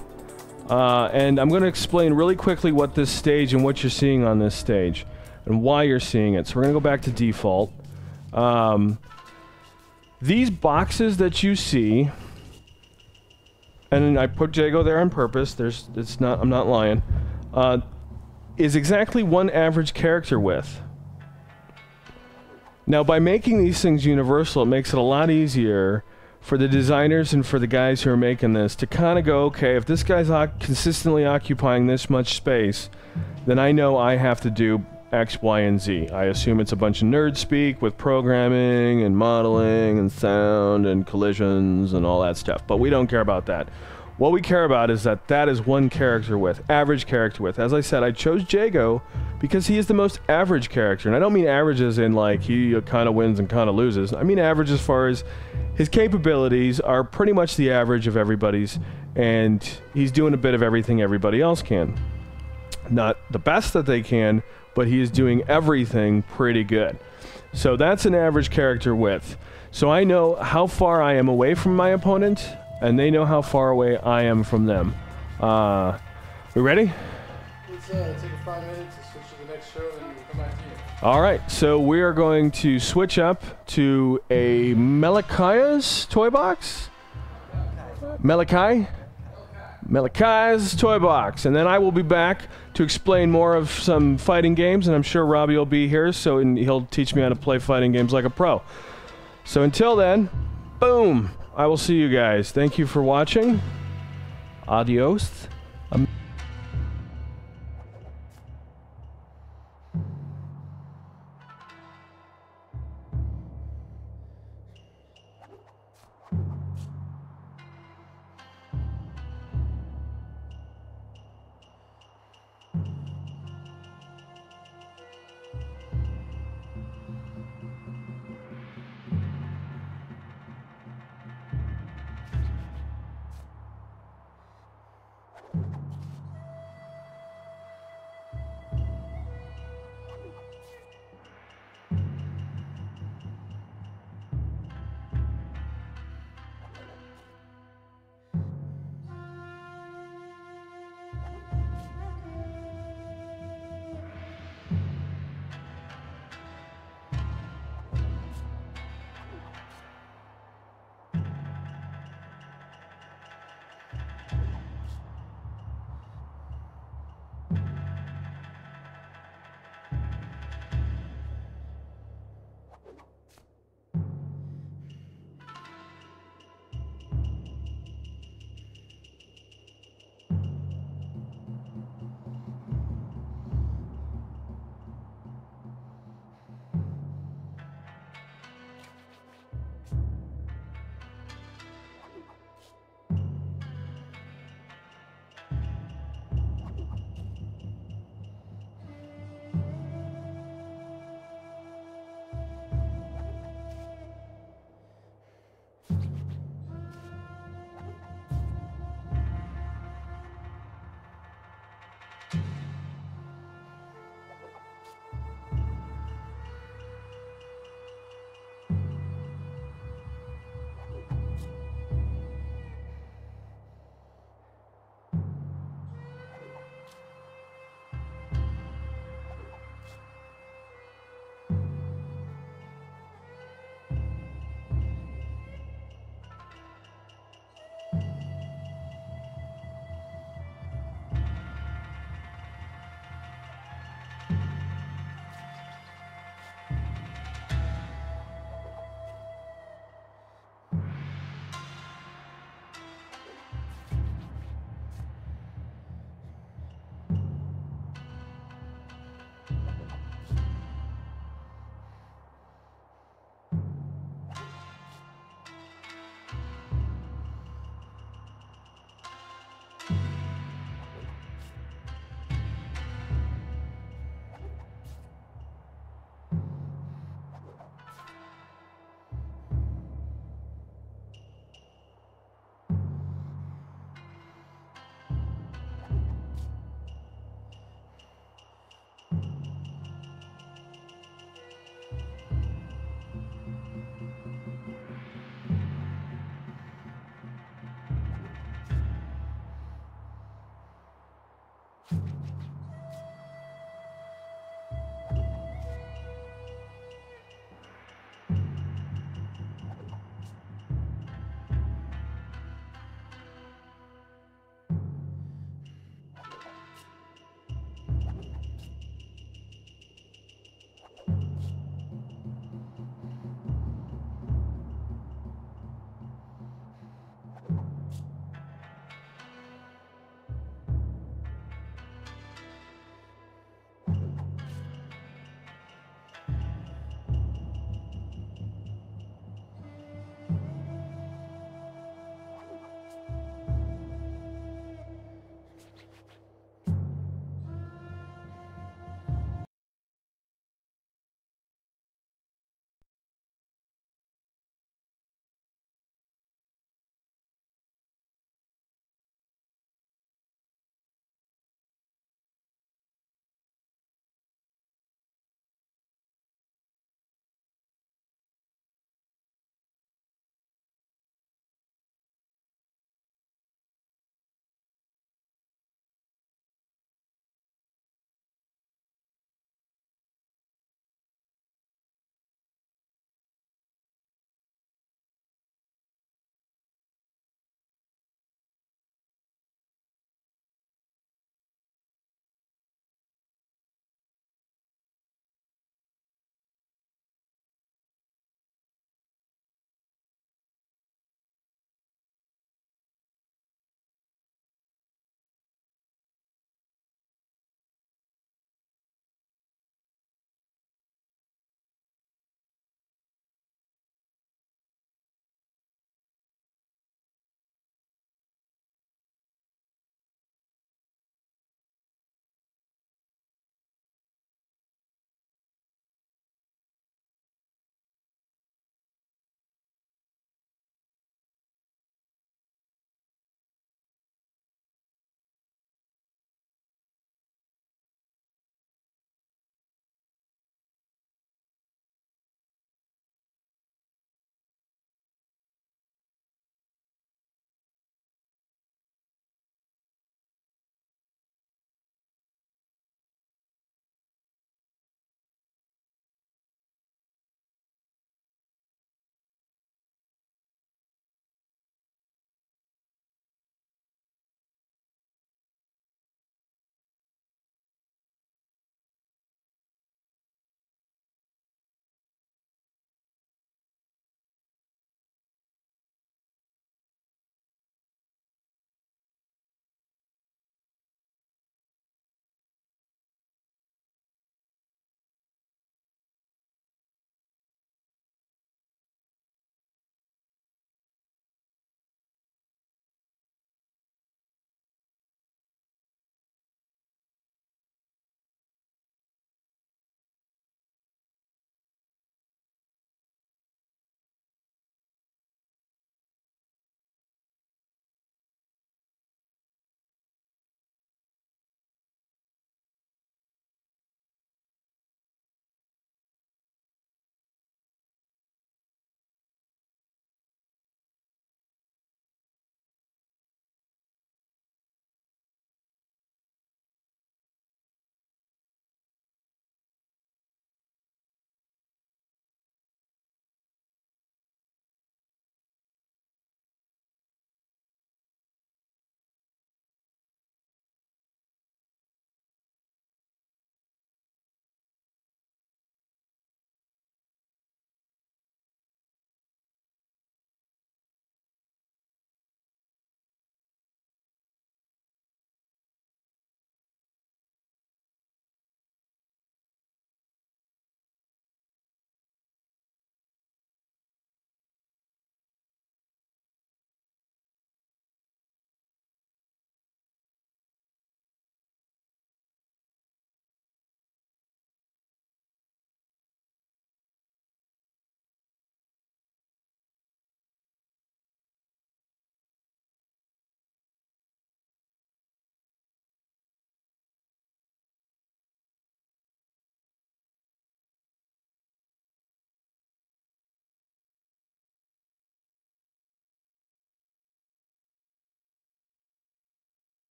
Uh, and I'm gonna explain really quickly what this stage and what you're seeing on this stage. And why you're seeing it. So we're gonna go back to default. Um... These boxes that you see, and I put Jago there on purpose, there's, it's not, I'm not lying, uh, is exactly one average character width. Now, by making these things universal, it makes it a lot easier for the designers and for the guys who are making this to kind of go, okay, if this guy's consistently occupying this much space, then I know I have to do X, Y, and Z. I assume it's a bunch of nerd speak with programming and modeling and sound and collisions and all that stuff, but we don't care about that. What we care about is that that is one character width, average character width. As I said, I chose Jago because he is the most average character, and I don't mean average as in like he kind of wins and kind of loses. I mean average as far as his capabilities are pretty much the average of everybody's, and he's doing a bit of everything everybody else can. Not the best that they can, but he is doing everything pretty good. So that's an average character width. So I know how far I am away from my opponent, and they know how far away I am from them. Uh, we ready? Let's uh, take five minutes to switch to the next show, and we'll come back to you. Alright, so we are going to switch up to a Melikaya's toy box? Melikai? Melikaya's toy box, and then I will be back to explain more of some fighting games, and I'm sure Robbie will be here, so and he'll teach me how to play fighting games like a pro. So until then, boom! I will see you guys. Thank you for watching. Adios.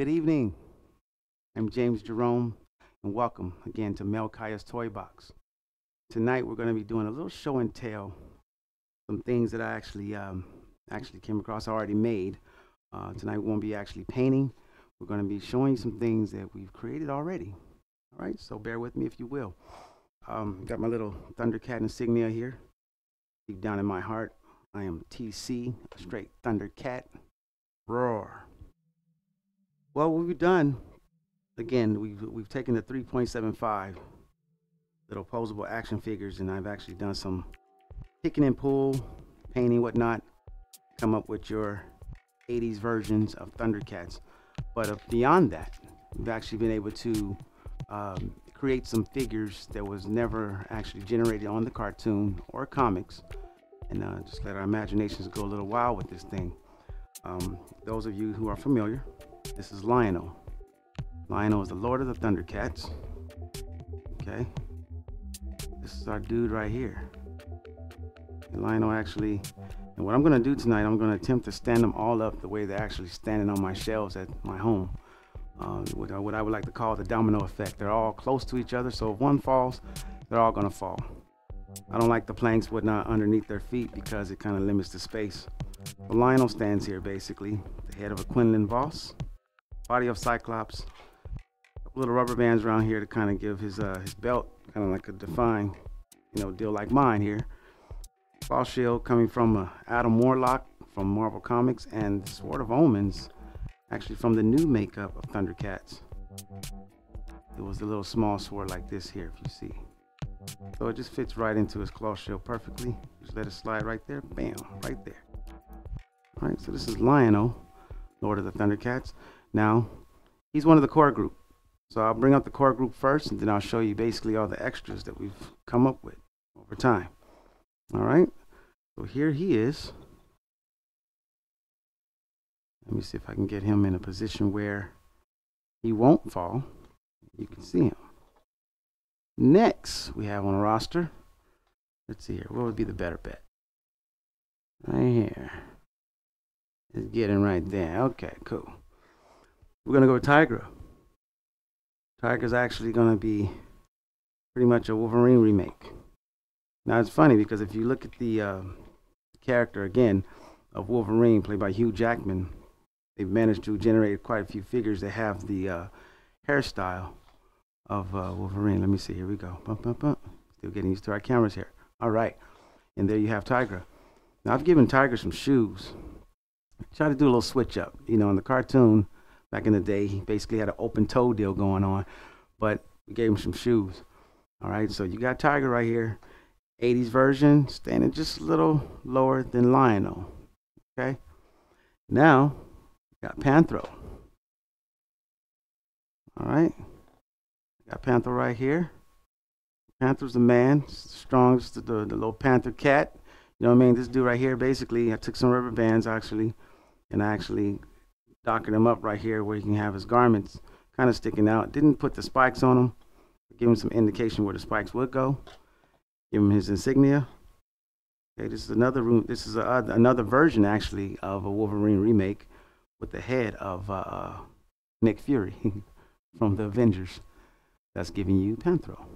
Good evening. I'm James Jerome, and welcome again to Melchiah's Toy Box. Tonight we're going to be doing a little show and tell, some things that I actually um, actually came across, I already made. Uh, tonight we won't be actually painting. We're going to be showing some things that we've created already. All right, so bear with me if you will. Um, got my little Thundercat insignia here. Deep down in my heart, I am T C, a straight Thundercat. Roar. Well, we've done. Again, we've, we've taken the three point seven five little posable action figures, and I've actually done some picking and pull, painting, whatnot. Come up with your eighties versions of Thundercats. But uh, beyond that, we've actually been able to um, create some figures that was never actually generated on the cartoon or comics. And uh, just let our imaginations go a little wild with this thing. Um, those of you who are familiar, this is Lionel. Lionel is the Lord of the Thundercats. Okay. This is our dude right here. And Lionel actually, and what I'm gonna do tonight, I'm gonna attempt to stand them all up the way they're actually standing on my shelves at my home. Um, what, what I would like to call the domino effect. They're all close to each other, so if one falls, they're all gonna fall. I don't like the planks, whatnot, underneath their feet because it kind of limits the space. But Lionel stands here basically, the head of a Quinlan Voss, body of Cyclops, little rubber bands around here to kind of give his uh, his belt kind of like a defined, you know, deal like mine here. Ball shield coming from uh, Adam Warlock from Marvel Comics, and Sword of Omens, actually from the new makeup of Thundercats. It was a little small sword like this here, if you see. So it just fits right into his claw shield perfectly. Just let it slide right there, bam, right there. All right, so this is Lionel, Lord of the Thundercats. Now, he's one of the core group. So I'll bring up the core group first, and then I'll show you basically all the extras that we've come up with over time. All right, so here he is. Let me see if I can get him in a position where he won't fall. You can see him. Next, we have on a roster. Let's see here. What would be the better bet? Right here. Let's get him right there. Okay, cool. We're going to go with Tigra. Tigra's actually going to be pretty much a Wolverine remake. Now, it's funny because if you look at the uh, character, again, of Wolverine, played by Hugh Jackman, they've managed to generate quite a few figures that have the uh, hairstyle of uh, Wolverine. Let me see. Here we go. Bump, bump, bump. Still getting used to our cameras here. All right. And there you have Tigra. Now, I've given Tigra some shoes. Try to do a little switch up. You know, in the cartoon, back in the day, he basically had an open toe deal going on, but we gave him some shoes. All right, so you got Tigra right here, eighties version, standing just a little lower than Lionel. Okay, now we got Panthro. All right, got Panthro right here. Panthro's a man, strongest, the, the little Panther cat. You know what I mean? This dude right here, basically, I took some rubber bands actually, and I actually docking him up right here where he can have his garments kind of sticking out. Didn't put the spikes on him. Give him some indication where the spikes would go. Give him his insignia. Okay, this is another room. This is a, uh, another version actually of a Wolverine remake with the head of uh, Nick Fury from the Avengers. That's giving you Panthro. All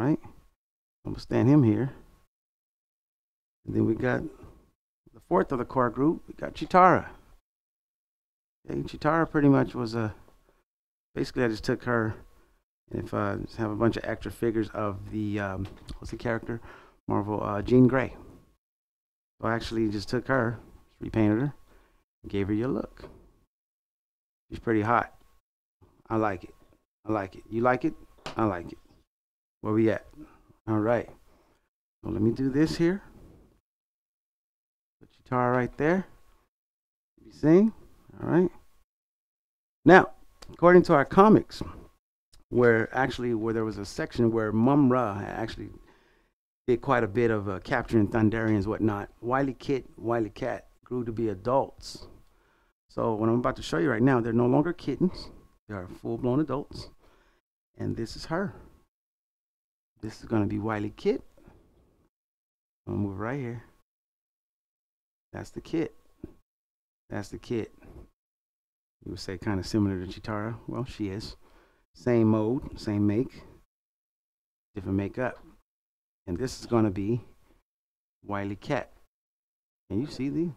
right, I'm gonna stand him here. And then we got the fourth of the core group. We got Cheetara. Okay, Cheetara pretty much was a, basically I just took her, and if I just have a bunch of extra figures of the, um, what's the character? Marvel, uh, Jean Grey. So I actually just took her, repainted her, and gave her your look. She's pretty hot. I like it. I like it. You like it? I like it. Where we at? All right. So let me do this here. Put Cheetara right there. You see? All right. Now, according to our comics, where actually where there was a section where Mumra actually did quite a bit of uh, capturing Thundarians, whatnot. WilyKit, WilyKat grew to be adults. So what I'm about to show you right now, they're no longer kittens; they are full-blown adults. And this is her. This is going to be WilyKit. I'm gonna move right here. That's the kit. That's the kit. you would say kind of similar to Cheetara. Well, she is. Same mode, same make, different makeup. And this is going to be WilyKat. Can you see the?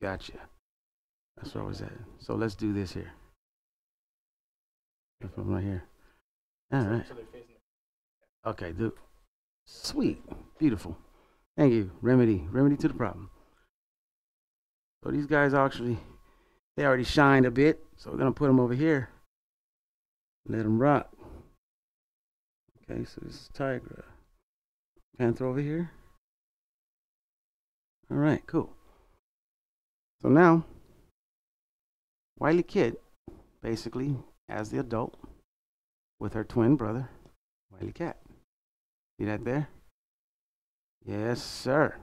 Gotcha. That's where I was at. So let's do this here. If I'm right here. All right. Okay, dude. Sweet. Beautiful. Thank you. Remedy. Remedy to the problem. So these guys actually, they already shined a bit. So we're going to put them over here. Let them rock. Okay, so this is Tigra. Panther over here. All right, cool. So now, WilyKit, basically, as the adult, with her twin brother, WilyKat. See that there? Yes, sir.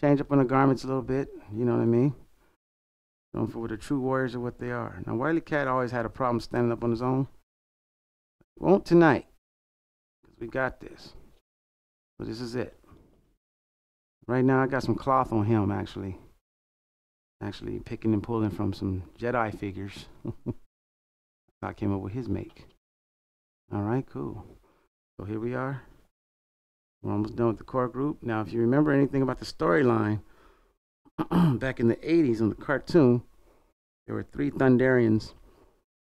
Change up on the garments a little bit, you know what I mean? Going for the true warriors are what they are. Now, WilyKat always had a problem standing up on his own. Won't tonight, because we got this. But this is it. Right now, I got some cloth on him, actually. Actually picking and pulling from some Jedi figures. I came up with his make. All right, cool. So here we are. We're almost done with the core group. Now, if you remember anything about the storyline, back in the eighties in the cartoon, there were three Thundarians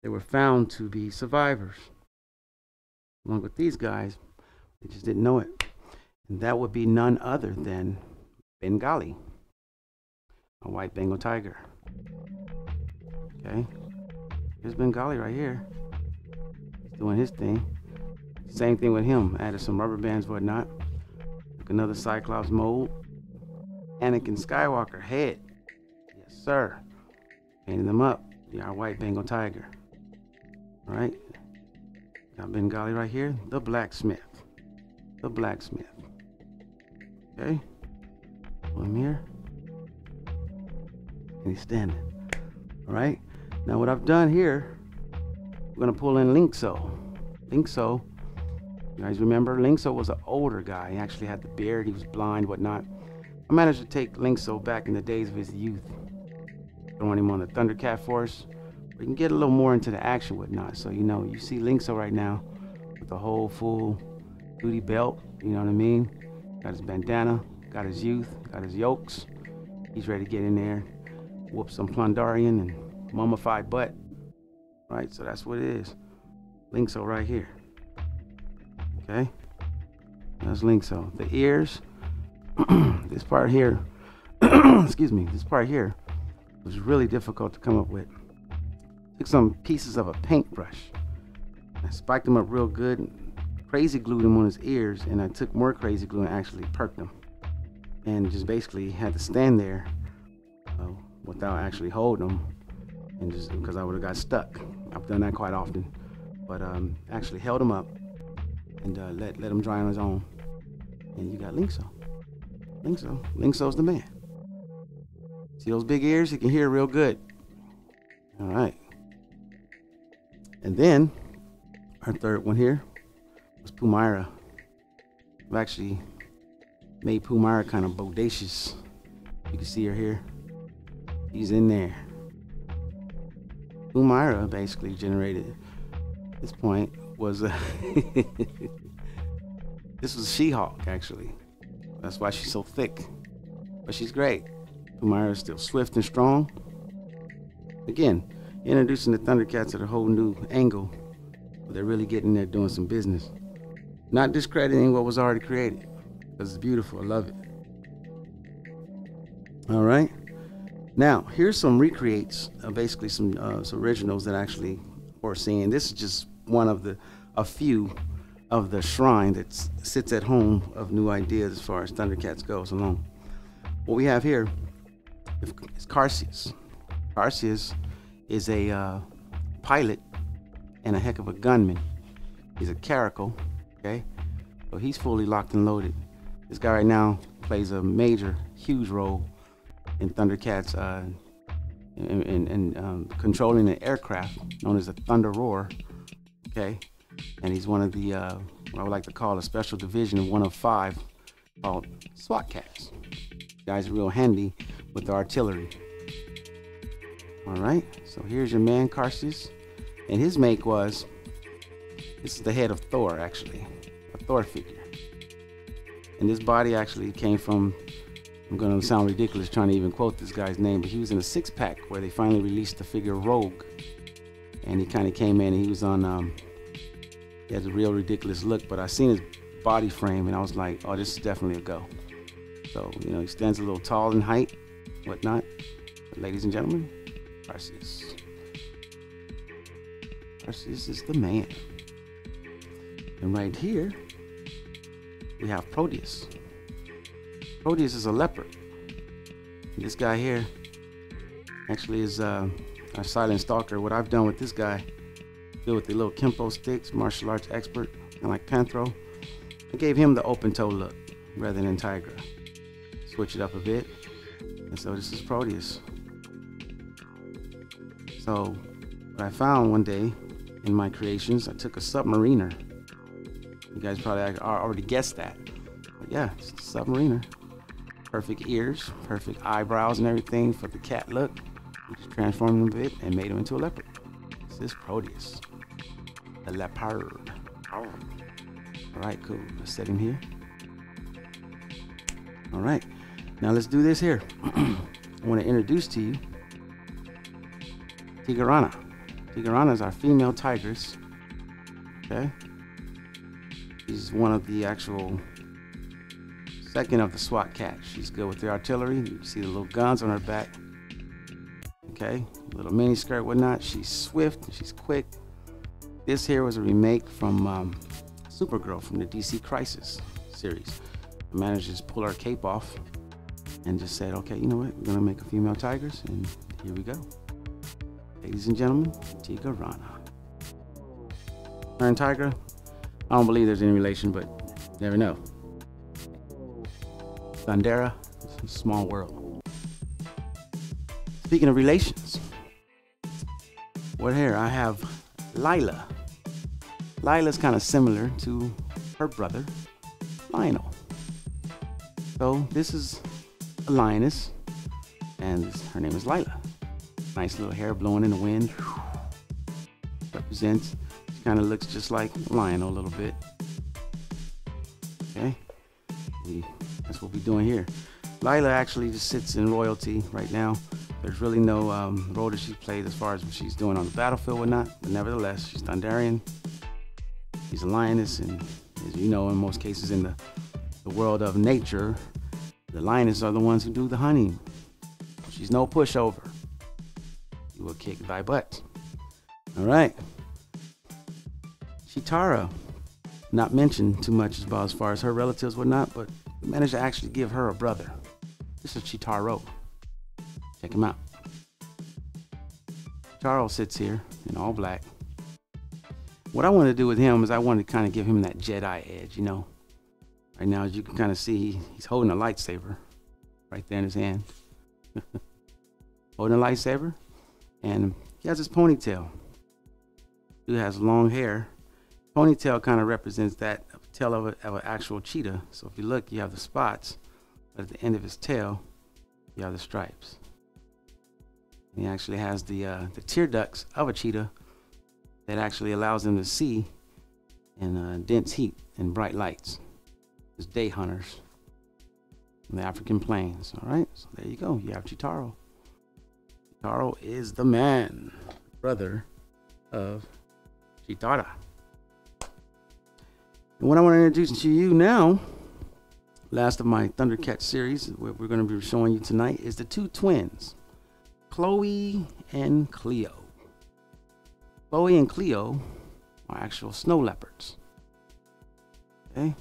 that were found to be survivors. Along with these guys, they just didn't know it. And that would be none other than Bengali. A white Bengal tiger. Okay, here's Bengali right here. He's doing his thing. Same thing with him. Added some rubber bands, whatnot. Took another Cyclops mold. Anakin Skywalker head. Yes, sir. Painted them up. They are white Bengal tiger. All right. Got Bengali right here. The blacksmith. The blacksmith. Okay. Pull him here. He's standing. All right, now what I've done here, we're gonna pull in Lynx-O. Lynx-O, you guys remember, Lynx-O was an older guy. He actually had the beard, he was blind, whatnot. I managed to take Lynx-O back in the days of his youth, throwing him on the Thundercat force. We can get a little more into the action, whatnot. So, you know, you see Lynx-O right now with the whole full duty belt, you know what I mean? Got his bandana, got his youth, got his yokes. He's ready to get in there. Whoop some Plundarian and mummified butt. Right, so that's what it is. Lynx-O right here. Okay? That's Lynx-O. The ears, this part here, excuse me, this part here was really difficult to come up with. Took some pieces of a paintbrush. I spiked them up real good, and crazy glued them on his ears, and I took more crazy glue and actually perked them. And just basically had to stand there without actually holding them, and just because I would have got stuck. I've done that quite often, but um, actually held him up and uh, let let him dry on his own. And you got Lynx-O. Lynx-O. Lynx-O's the man. See those big ears? He can hear real good. All right. And then our third one here was Pumyra. I've actually made Pumyra kind of bodacious. You can see her here. He's in there. Pumyra basically generated at this point was a this was She-Hulk actually. That's why she's so thick. But she's great. Pumyra is still swift and strong. Again, introducing the Thundercats at a whole new angle. But they're really getting there doing some business. Not discrediting what was already created. Because it's beautiful. I love it. Alright. Now, here's some recreates, uh, basically some, uh, some originals that actually were seen. This is just one of the, a few of the shrine that sits at home of new ideas as far as Thundercats goes along. What we have here is Carceus. Carceus is a uh, pilot and a heck of a gunman. He's a caracal, okay? So he's fully locked and loaded. This guy right now plays a major, huge role in Thundercats, uh, in, in, in um, controlling an aircraft known as a Thunder Roar, okay? And he's one of the, uh, what I would like to call a special division, one of five called SWAT cats. Guys are real handy with the artillery. All right, so here's your man Karsus, and his make was, this is the head of Thor actually, a Thor figure. And this body actually came from, I'm gonna sound ridiculous trying to even quote this guy's name, but he was in a six pack where they finally released the figure Rogue. And he kind of came in and he was on, um, he had a real ridiculous look, but I seen his body frame and I was like, oh, this is definitely a go. So, you know, he stands a little tall in height, whatnot. But ladies and gentlemen, Arceus. Arceus is the man. And right here, we have Proteus. Proteus is a leopard. And this guy here actually is uh, a silent stalker. What I've done with this guy, deal with the little Kenpo sticks, martial arts expert, and like Panthro, I gave him the open toe look rather than Tigra. Switch it up a bit. And so this is Proteus. So what I found one day in my creations, I took a submariner. You guys probably already guessed that. But yeah, it's a submariner. Perfect ears, perfect eyebrows and everything for the cat look. We just transformed him a bit and made him into a leopard. This is Proteus, a leopard. All right, cool, let's set him here. All right, now let's do this here. I wanna introduce to you Tigrana. Tigrana is our female tigress, okay? She's one of the actual second of the SWAT cat. She's good with the artillery. You see the little guns on her back. Okay, little mini skirt, whatnot. She's swift, she's quick. This here was a remake from um, Supergirl from the D C Crisis series. The manager just pulled our cape off and just said, okay, you know what? We're gonna make a female tigress, and here we go. Ladies and gentlemen, Tigrana. Her and Tigra, I don't believe there's any relation, but you never know. Thundera, it's a small world. Speaking of relations, what here? I have Lila. Lila's kind of similar to her brother, Lionel. So this is a lioness, and her name is Lila. Nice little hair blowing in the wind. Represents. Kind of looks just like Lionel a little bit. Okay, we, that's what we're doing here. Lila actually just sits in royalty right now. There's really no um, role that she's played as far as what she's doing on the battlefield or not, but nevertheless, she's Thundarian. She's a lioness, and as you know, in most cases in the, the world of nature, the lionesses are the ones who do the hunting. She's no pushover. You will kick thy butt. All right. Cheetara, not mentioned too much about as far as her relatives would not, but we managed to actually give her a brother. This is Cheetaro. Check him out. Cheetaro sits here in all black. What I want to do with him is I want to kind of give him that Jedi edge, you know. Right now, as you can kind of see, he's holding a lightsaber right there in his hand. Holding a lightsaber, and he has his ponytail. He has long hair. Ponytail kind of represents that tail of, a, of an actual cheetah. So if you look, you have the spots, but at the end of his tail, you have the stripes. And he actually has the, uh, the tear ducts of a cheetah that actually allows him to see in uh, dense heat and bright lights. It's day hunters in the African plains, all right? So there you go, you have Cheetaro. Cheetaro is the man, brother of Cheetara. And what I want to introduce to you now, last of my Thundercat series, what we're going to be showing you tonight is the two twins, Chloe and Cleo. Chloe and Cleo are actual snow leopards. Okay,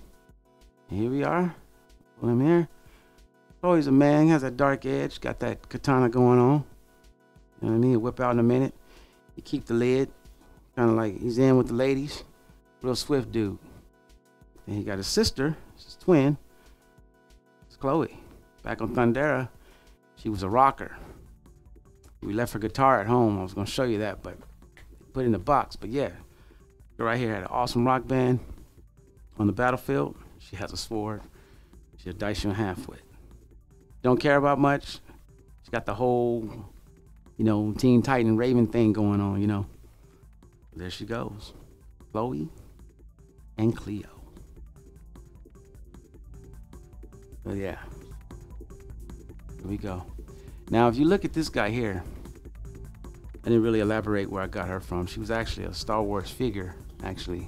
and here we are. Pull him here. Chloe's a man, has a dark edge, got that katana going on. You know what I mean? Whip out in a minute. You keep the lid, kind of like he's in with the ladies. Real swift dude. And he got his sister, his twin, it's Chloe. Back on Thundera, she was a rocker. We left her guitar at home. I was gonna show you that, but put it in the box. But yeah, right here had an awesome rock band on the battlefield. She has a sword. She'll dice you in half with. Don't care about much. She's got the whole, you know, Teen Titan Raven thing going on, you know. There she goes. Chloe and Cleo. So yeah. Here we go. Now, if you look at this guy here, I didn't really elaborate where I got her from. She was actually a Star Wars figure, actually.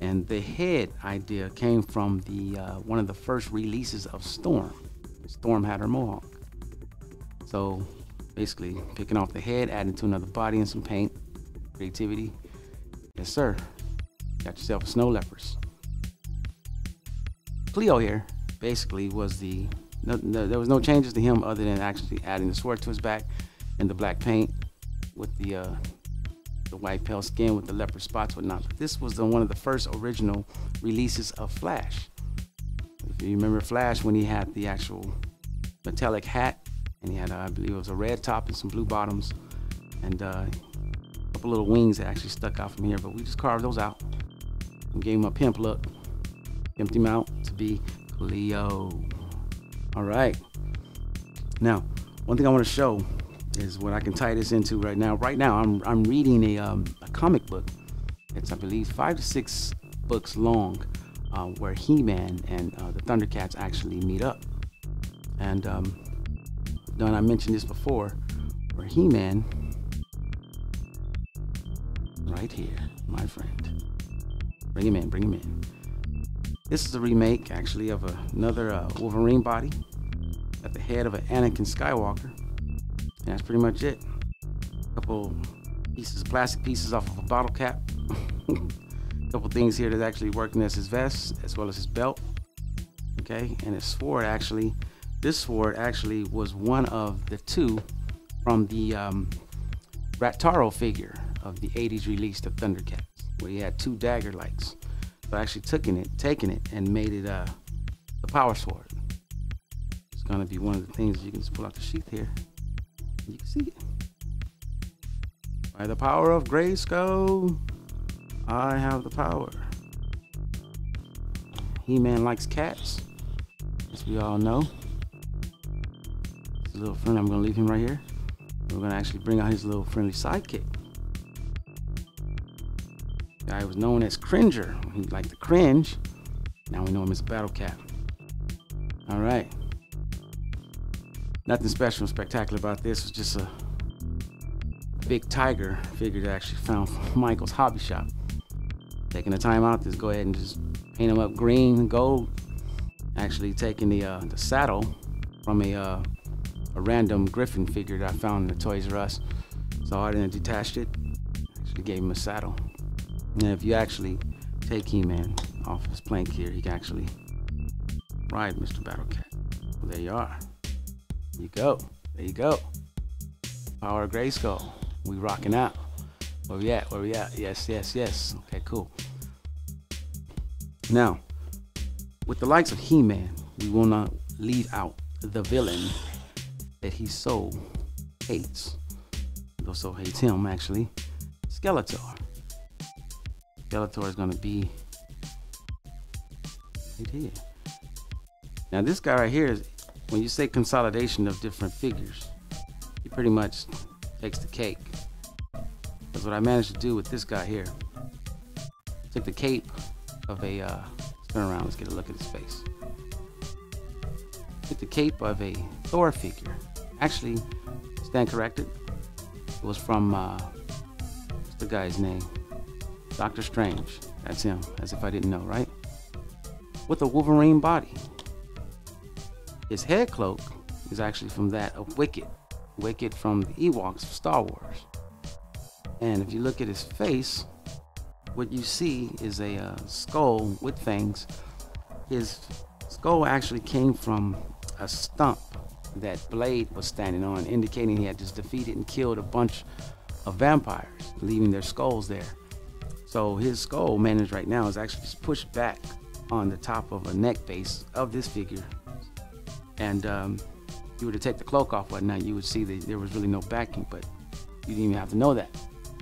And the head idea came from the uh, one of the first releases of Storm. Storm had her mohawk. So basically picking off the head, adding to another body and some paint. Creativity. Yes, sir. Got yourself a snow leopards. Cleo here basically was the, no, no, there was no changes to him other than actually adding the sword to his back and the black paint with the uh, the white pale skin with the leopard spots, whatnot. But this was the, one of the first original releases of Flash. If you remember Flash, when he had the actual metallic hat, and he had, uh, I believe it was a red top and some blue bottoms, and uh, a couple little wings that actually stuck out from here, but we just carved those out and gave him a pimp look, pimped him out to be Cleo. All right. Now, one thing I want to show is what I can tie this into right now. Right now, I'm, I'm reading a, um, a comic book. It's, I believe, five to six books long, uh, where He-Man and uh, the Thundercats actually meet up. And um, Don, I mentioned this before, where He-Man, right here, my friend. Bring him in, bring him in. This is a remake, actually, of a, another uh, Wolverine body at the head of an Anakin Skywalker. And that's pretty much it. A couple pieces, plastic pieces off of a bottle cap. A couple things here that's actually working as his vest, as well as his belt. Okay, and his sword actually, this sword actually was one of the two from the um, Rattaro figure of the eighties release, the Thundercats, where he had two dagger lights. So I actually took in it, taking it and made it uh, the power sword. It's gonna be one of the things you can just pull out the sheath here. You can see it. By the power of Grayskull, I have the power. He-Man likes cats, as we all know. His little friend, I'm gonna leave him right here. We're gonna actually bring out his little friendly sidekick. The guy was known as Cringer. He liked to cringe. Now we know him as Battle Cat. All right. Nothing special and spectacular about this. It's just a big tiger figure that I actually found from Michael's hobby shop. Taking the time out to go ahead and just paint him up green and gold. Actually taking the uh, the saddle from a uh, a random Griffin figure that I found in the Toys R Us. So I didn't detach it. Actually gave him a saddle. And if you actually take He-Man off his plank here, he can actually ride Mister Battle Cat. Well, there you are. You go, there you go. Power of Grayskull, we rocking out. Where we at, where we at? Yes, yes, yes. Okay, cool. Now, with the likes of He-Man, we will not leave out the villain that he so hates. He so hates him, actually. Skeletor. Skeletor is gonna be right here. Now this guy right here is, when you say consolidation of different figures, he pretty much takes the cake. That's what I managed to do with this guy here. Took the cape of a, uh, let's turn around, let's get a look at his face. Took the cape of a Thor figure. Actually, stand corrected, it was from, uh, what's the guy's name? Doctor Strange, that's him, as if I didn't know, right? With a Wolverine body. His head cloak is actually from that of Wicked. Wicked from the Ewoks of Star Wars. And if you look at his face, what you see is a uh, skull with fangs. His skull actually came from a stump that Blade was standing on, indicating he had just defeated and killed a bunch of vampires, leaving their skulls there. So his skull managed right now is actually just pushed back on the top of a neck base of this figure. And um, you were to take the cloak off right now, you would see that there was really no backing, but you didn't even have to know that.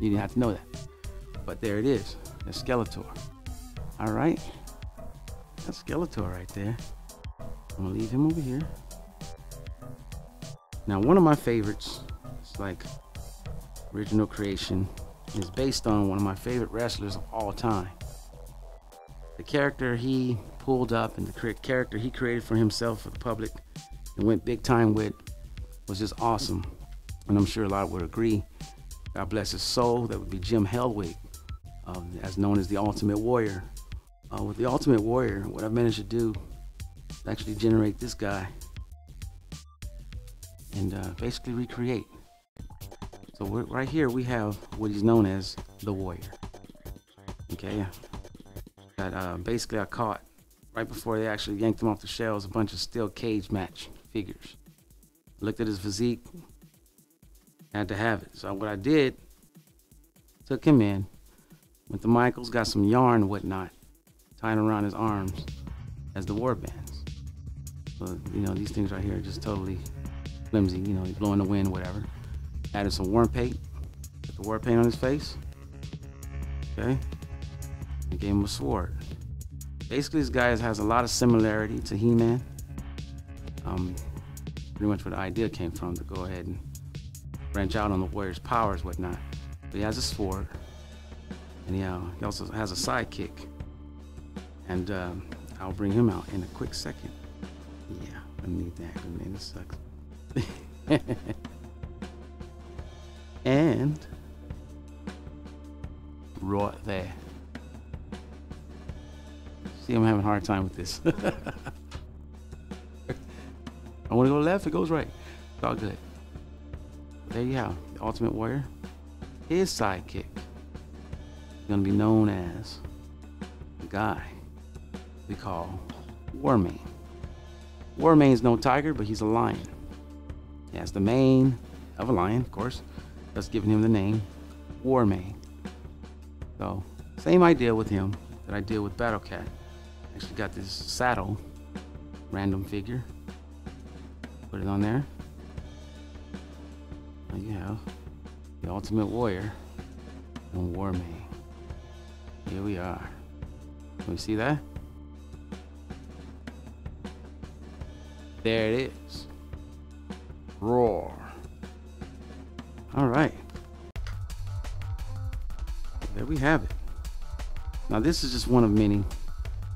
You didn't have to know that. But there it is, the Skeletor. All right, that's Skeletor right there. I'm gonna leave him over here. Now, one of my favorites, it's like original creation, is based on one of my favorite wrestlers of all time. The character he pulled up and the character he created for himself, for the public, and went big time with was just awesome. And I'm sure a lot would agree. God bless his soul. That would be Jim Hellwig, uh, as known as the Ultimate Warrior. Uh, with the Ultimate Warrior, what I've managed to do is actually generate this guy and uh, basically recreate. So we're, right here we have what he's known as the Warrior. Okay, that uh, basically I caught right before they actually yanked him off the shelves a bunch of steel cage match figures. Looked at his physique, had to have it. So what I did, took him in, went to Michael's, got some yarn and whatnot, tied around his arms as the war bands. So, you know, these things right here are just totally flimsy, you know, he's blowing the wind, whatever. Added some war paint, put the war paint on his face, okay, and gave him a sword. Basically, this guy has a lot of similarity to He-Man. Um, pretty much where the idea came from, to go ahead and branch out on the warrior's powers, whatnot. But he has a sword, and he, uh, he also has a sidekick, and um, I'll bring him out in a quick second. Yeah, I need that. I mean, this sucks. And right there. See, I'm having a hard time with this. I want to go left. It goes right. It's all good. There you have the Ultimate Warrior. His sidekick is going to be known as the guy we call Warmane. Warmane's no tiger, but he's a lion. He has the mane of a lion, of course. That's giving him the name Warmane. So, same idea with him that I did with Battle Cat. Actually got this saddle, random figure. Put it on there. You have the Ultimate Warrior and Warmane. Here we are. Can we see that? There it is. Roar. All right. There we have it. Now this is just one of many.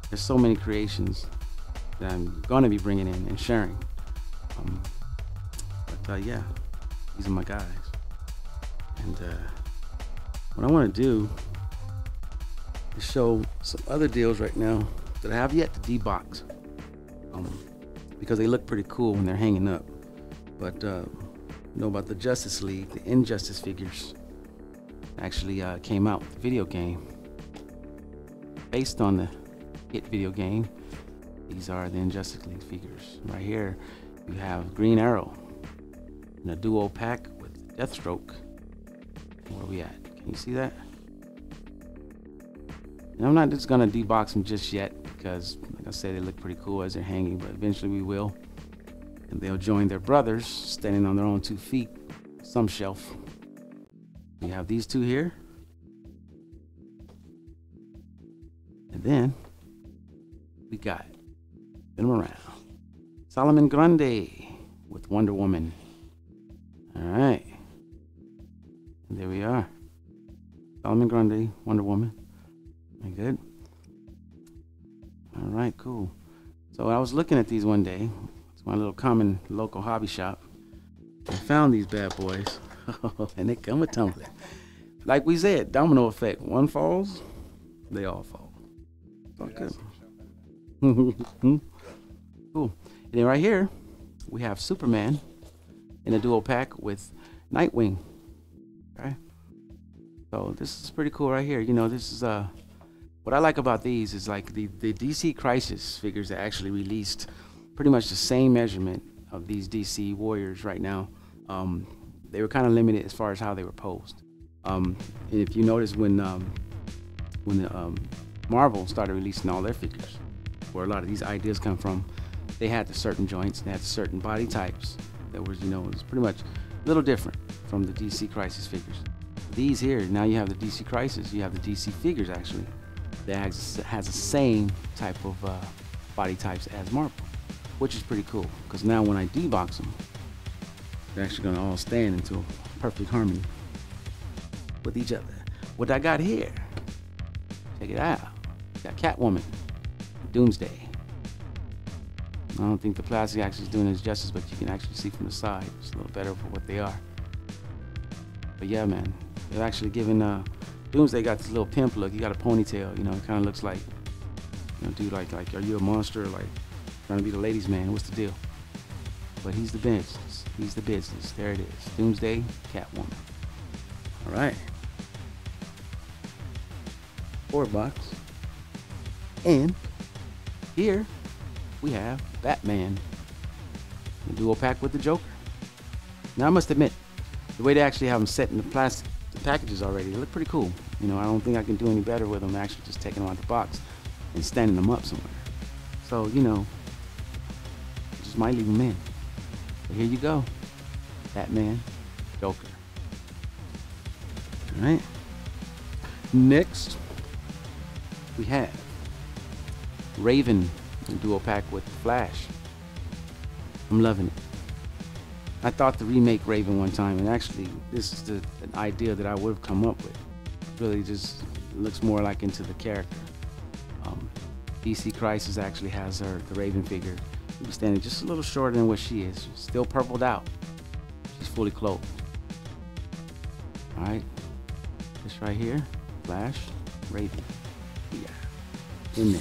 There's so many creations that I'm going to be bringing in and sharing. Um, but uh, yeah. These are my guys, and uh, what I want to do is show some other deals right now that I have yet to debox, um, because they look pretty cool when they're hanging up. But uh, you know about the Justice League, the Injustice figures actually uh, came out with the video game based on the hit video game. These are the Injustice League figures. Right here, you have Green Arrow. In a duo pack with Deathstroke. Where are we at? Can you see that? And I'm not just gonna debox them just yet because, like I said, they look pretty cool as they're hanging, but eventually we will. And they'll join their brothers standing on their own two feet, some shelf. We have these two here. And then we got them around. Solomon Grande with Wonder Woman. Alright, and there we are. Solomon Grande, Wonder Woman. Very good. Alright, cool. So I was looking at these one day. It's my little common local hobby shop. I found these bad boys. And they come with tumbling. Like we said, domino effect. One falls, they all fall. It's all good. Cool. And then right here, we have Superman. In a duo pack with Nightwing. Okay, so this is pretty cool right here. You know, this is uh, what I like about these is like the the D C Crisis figures that actually released pretty much the same measurement of these D C Warriors right now. Um, they were kind of limited as far as how they were posed. Um, and if you notice, when um, when the, um, Marvel started releasing all their figures, where a lot of these ideas come from, they had the certain joints, they had certain body types. That was, you know, it was pretty much a little different from the D C Crisis figures. These here, now you have the D C Crisis, you have the D C figures actually, that has, has the same type of uh, body types as Marvel. which is pretty cool, because now when I D-box them, they're actually gonna all stand into perfect harmony with each other. What I got here, check it out. Got Catwoman, Doomsday. I don't think the plastic actually is doing it justice, but you can actually see from the side. It's a little better for what they are. But yeah, man, they're actually giving uh, Doomsday got this little pimp look. He got a ponytail, you know. It kind of looks like, you know, dude, like, like, are you a monster? Like, trying to be the ladies' man? What's the deal? But he's the business. He's the business. There it is. Doomsday, Catwoman. All right. Four bucks. And here we have Batman, the duo pack with the Joker. Now I must admit, the way they actually have them set in the plastic the packages already, they look pretty cool. You know, I don't think I can do any better with them actually just taking them out the box and standing them up somewhere. So, you know, just might leave them in. But here you go, Batman, Joker. All right. Next, we have Raven, the duo pack with Flash. I'm loving it. I thought to remake Raven one time, and actually, this is the, an idea that I would have come up with. It really just looks more like into the character. Um, D C Crisis actually has her, the Raven figure, who's standing just a little shorter than what she is. She's still purpled out. She's fully clothed. All right, this right here, Flash, Raven. Yeah, in there.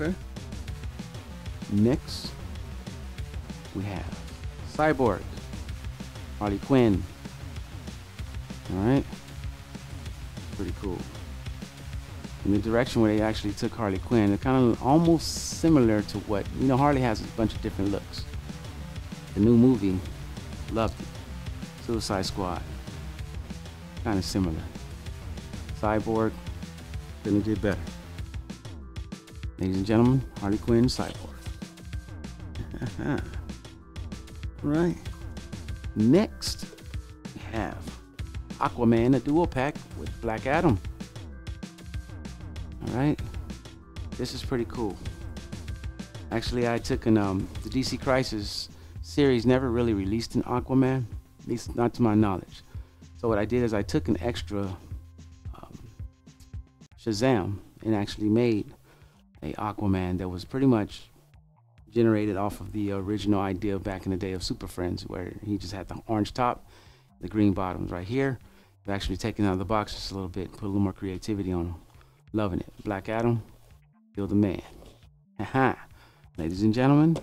Okay. Next, we have Cyborg, Harley Quinn. All right, pretty cool. In the direction where they actually took Harley Quinn, they're kind of almost similar to what, you know, Harley has a bunch of different looks. The new movie, loved it. Suicide Squad, kind of similar. Cyborg, couldn't do better. Ladies and gentlemen, Harley Quinn, Cyborg. Right. Next, we have Aquaman, a duo pack with Black Adam. All right, this is pretty cool. Actually, I took an um, the D C Crisis series never really released an Aquaman, at least not to my knowledge. So what I did is I took an extra um, Shazam and actually made a Aquaman that was pretty much generated off of the original idea back in the day of Super Friends, where he just had the orange top, the green bottoms. Right here, they're actually taking out of the box just a little bit, put a little more creativity on them. Loving it. Black Adam, feel the man. Haha. Ladies and gentlemen,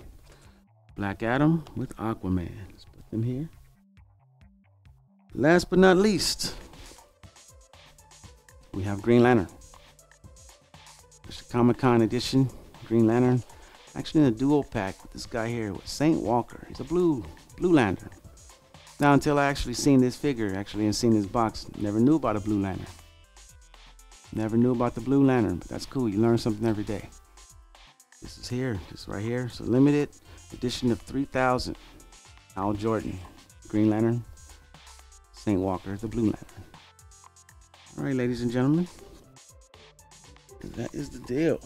Black Adam with Aquaman. Let's put them here. Last but not least, we have Green Lantern. It's a Comic-Con edition, Green Lantern. Actually in a duo pack with this guy here with Saint Walker. He's a blue, blue lantern. Now until I actually seen this figure, actually and seen this box, never knew about a blue lantern. Never knew about the blue lantern, but that's cool. You learn something every day. This is here, this right here. So limited edition of three thousand. Al Jordan, Green Lantern. Saint Walker, the blue lantern. All right, ladies and gentlemen. That is the deal.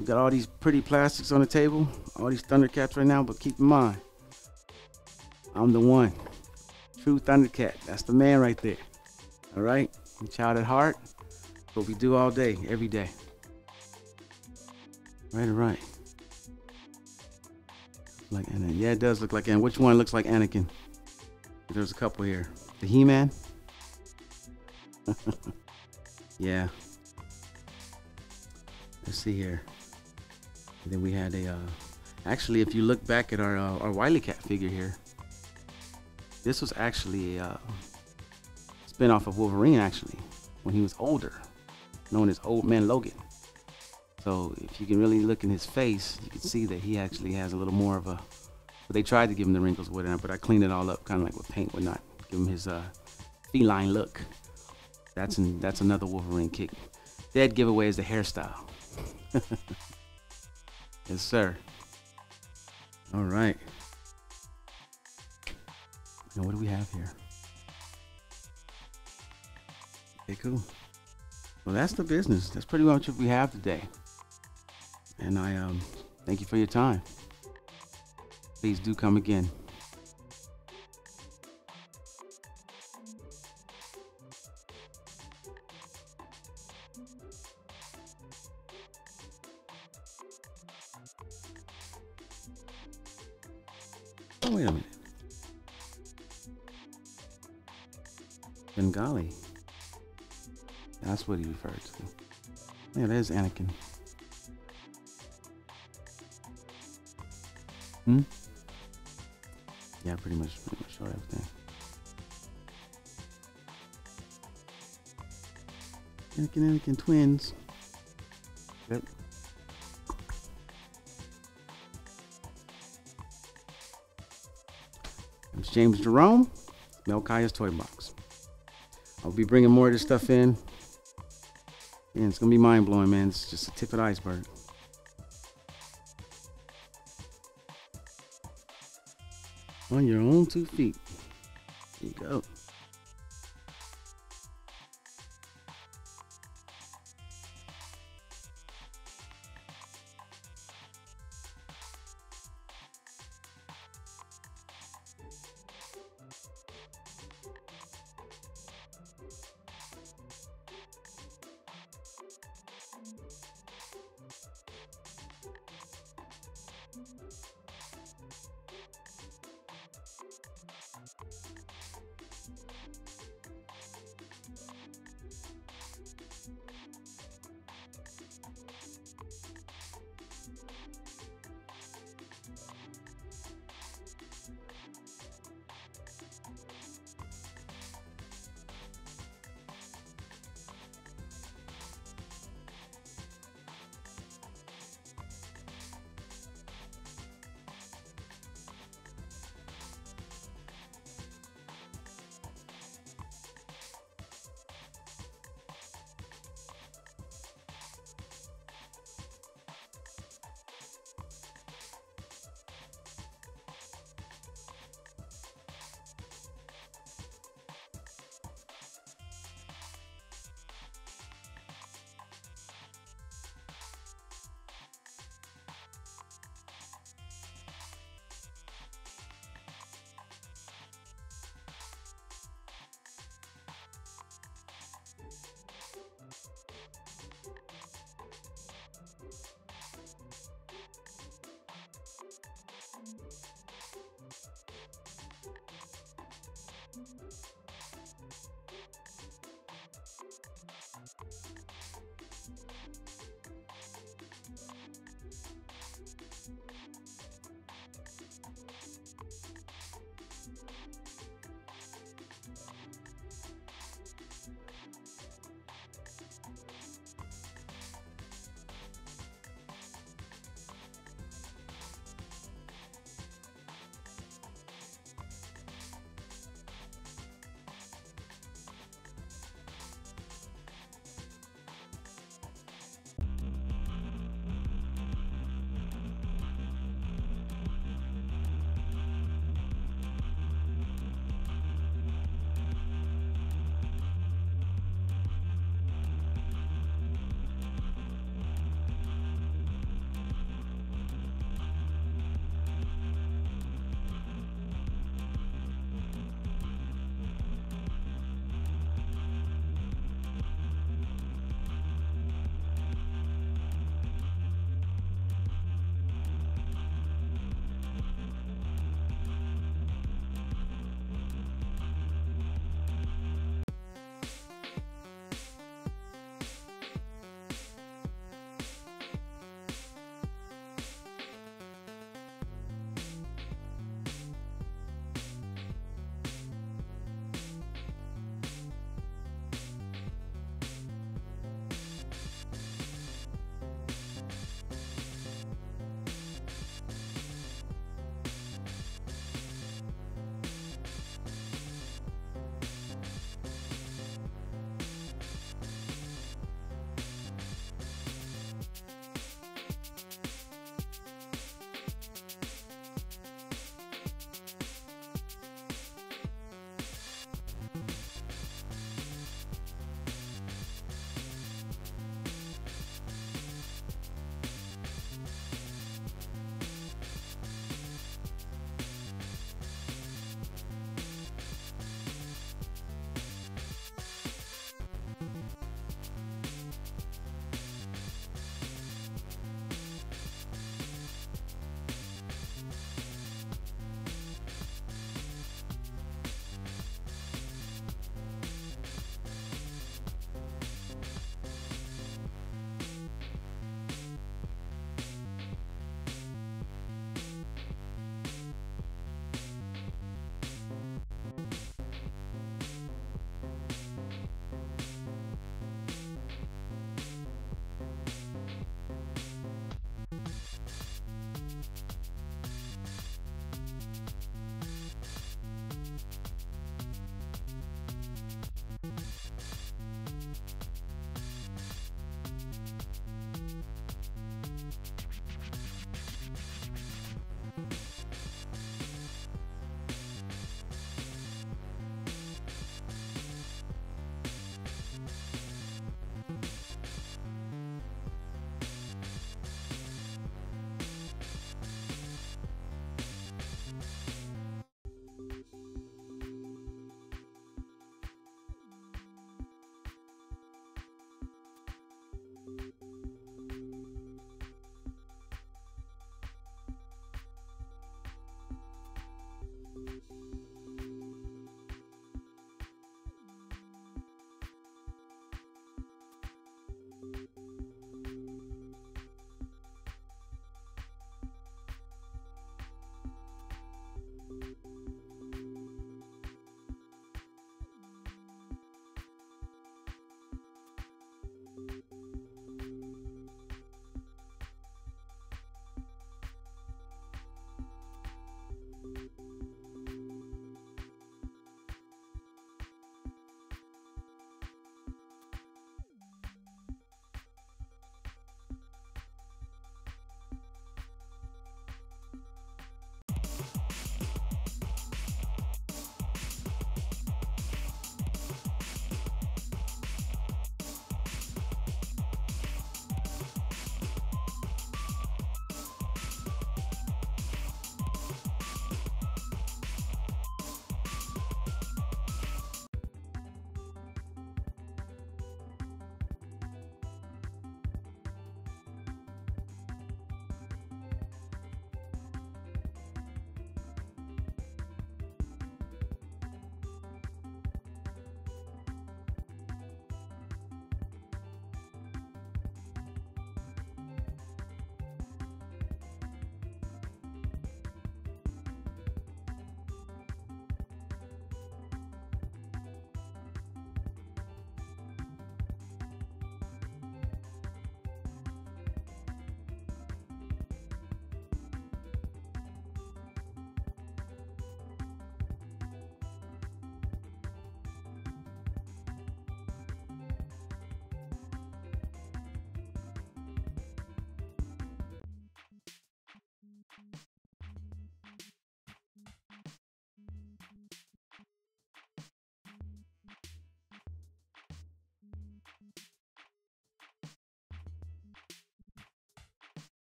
We got all these pretty plastics on the table, all these Thundercats right now, but keep in mind, I'm the one. True Thundercat, that's the man right there. All right, I'm child at heart, what we do all day, every day. Right, right. Like Anakin, yeah, it does look like Anakin. Which one looks like Anakin? There's a couple here. The He-Man? Yeah. Let's see here. And then we had a, uh, actually, if you look back at our, uh, our WilyKat figure here, this was actually a uh, spinoff of Wolverine, actually, when he was older, known as Old Man Logan. So if you can really look in his face, you can see that he actually has a little more of a, but they tried to give him the wrinkles, whatever, but I cleaned it all up, kind of like with paint, whatnot, give him his uh, feline look. That's, an, that's another Wolverine kick. Dead giveaway is the hairstyle. Yes, sir. All right. Now, what do we have here? Okay, cool. Well, that's the business. That's pretty much what we have today. and I um, thank you for your time. Please do come again. Oh, wait a minute. Bengali. That's what he referred to. Yeah, there's Anakin. Hmm? Yeah, pretty much, pretty much all everything. Anakin, Anakin twins. Yep. It's James Jerome, Melchiah's Toy Box. I'll be bringing more of this stuff in. And it's gonna be mind blowing, man. It's just a tip of the iceberg. On your own two feet. There you go.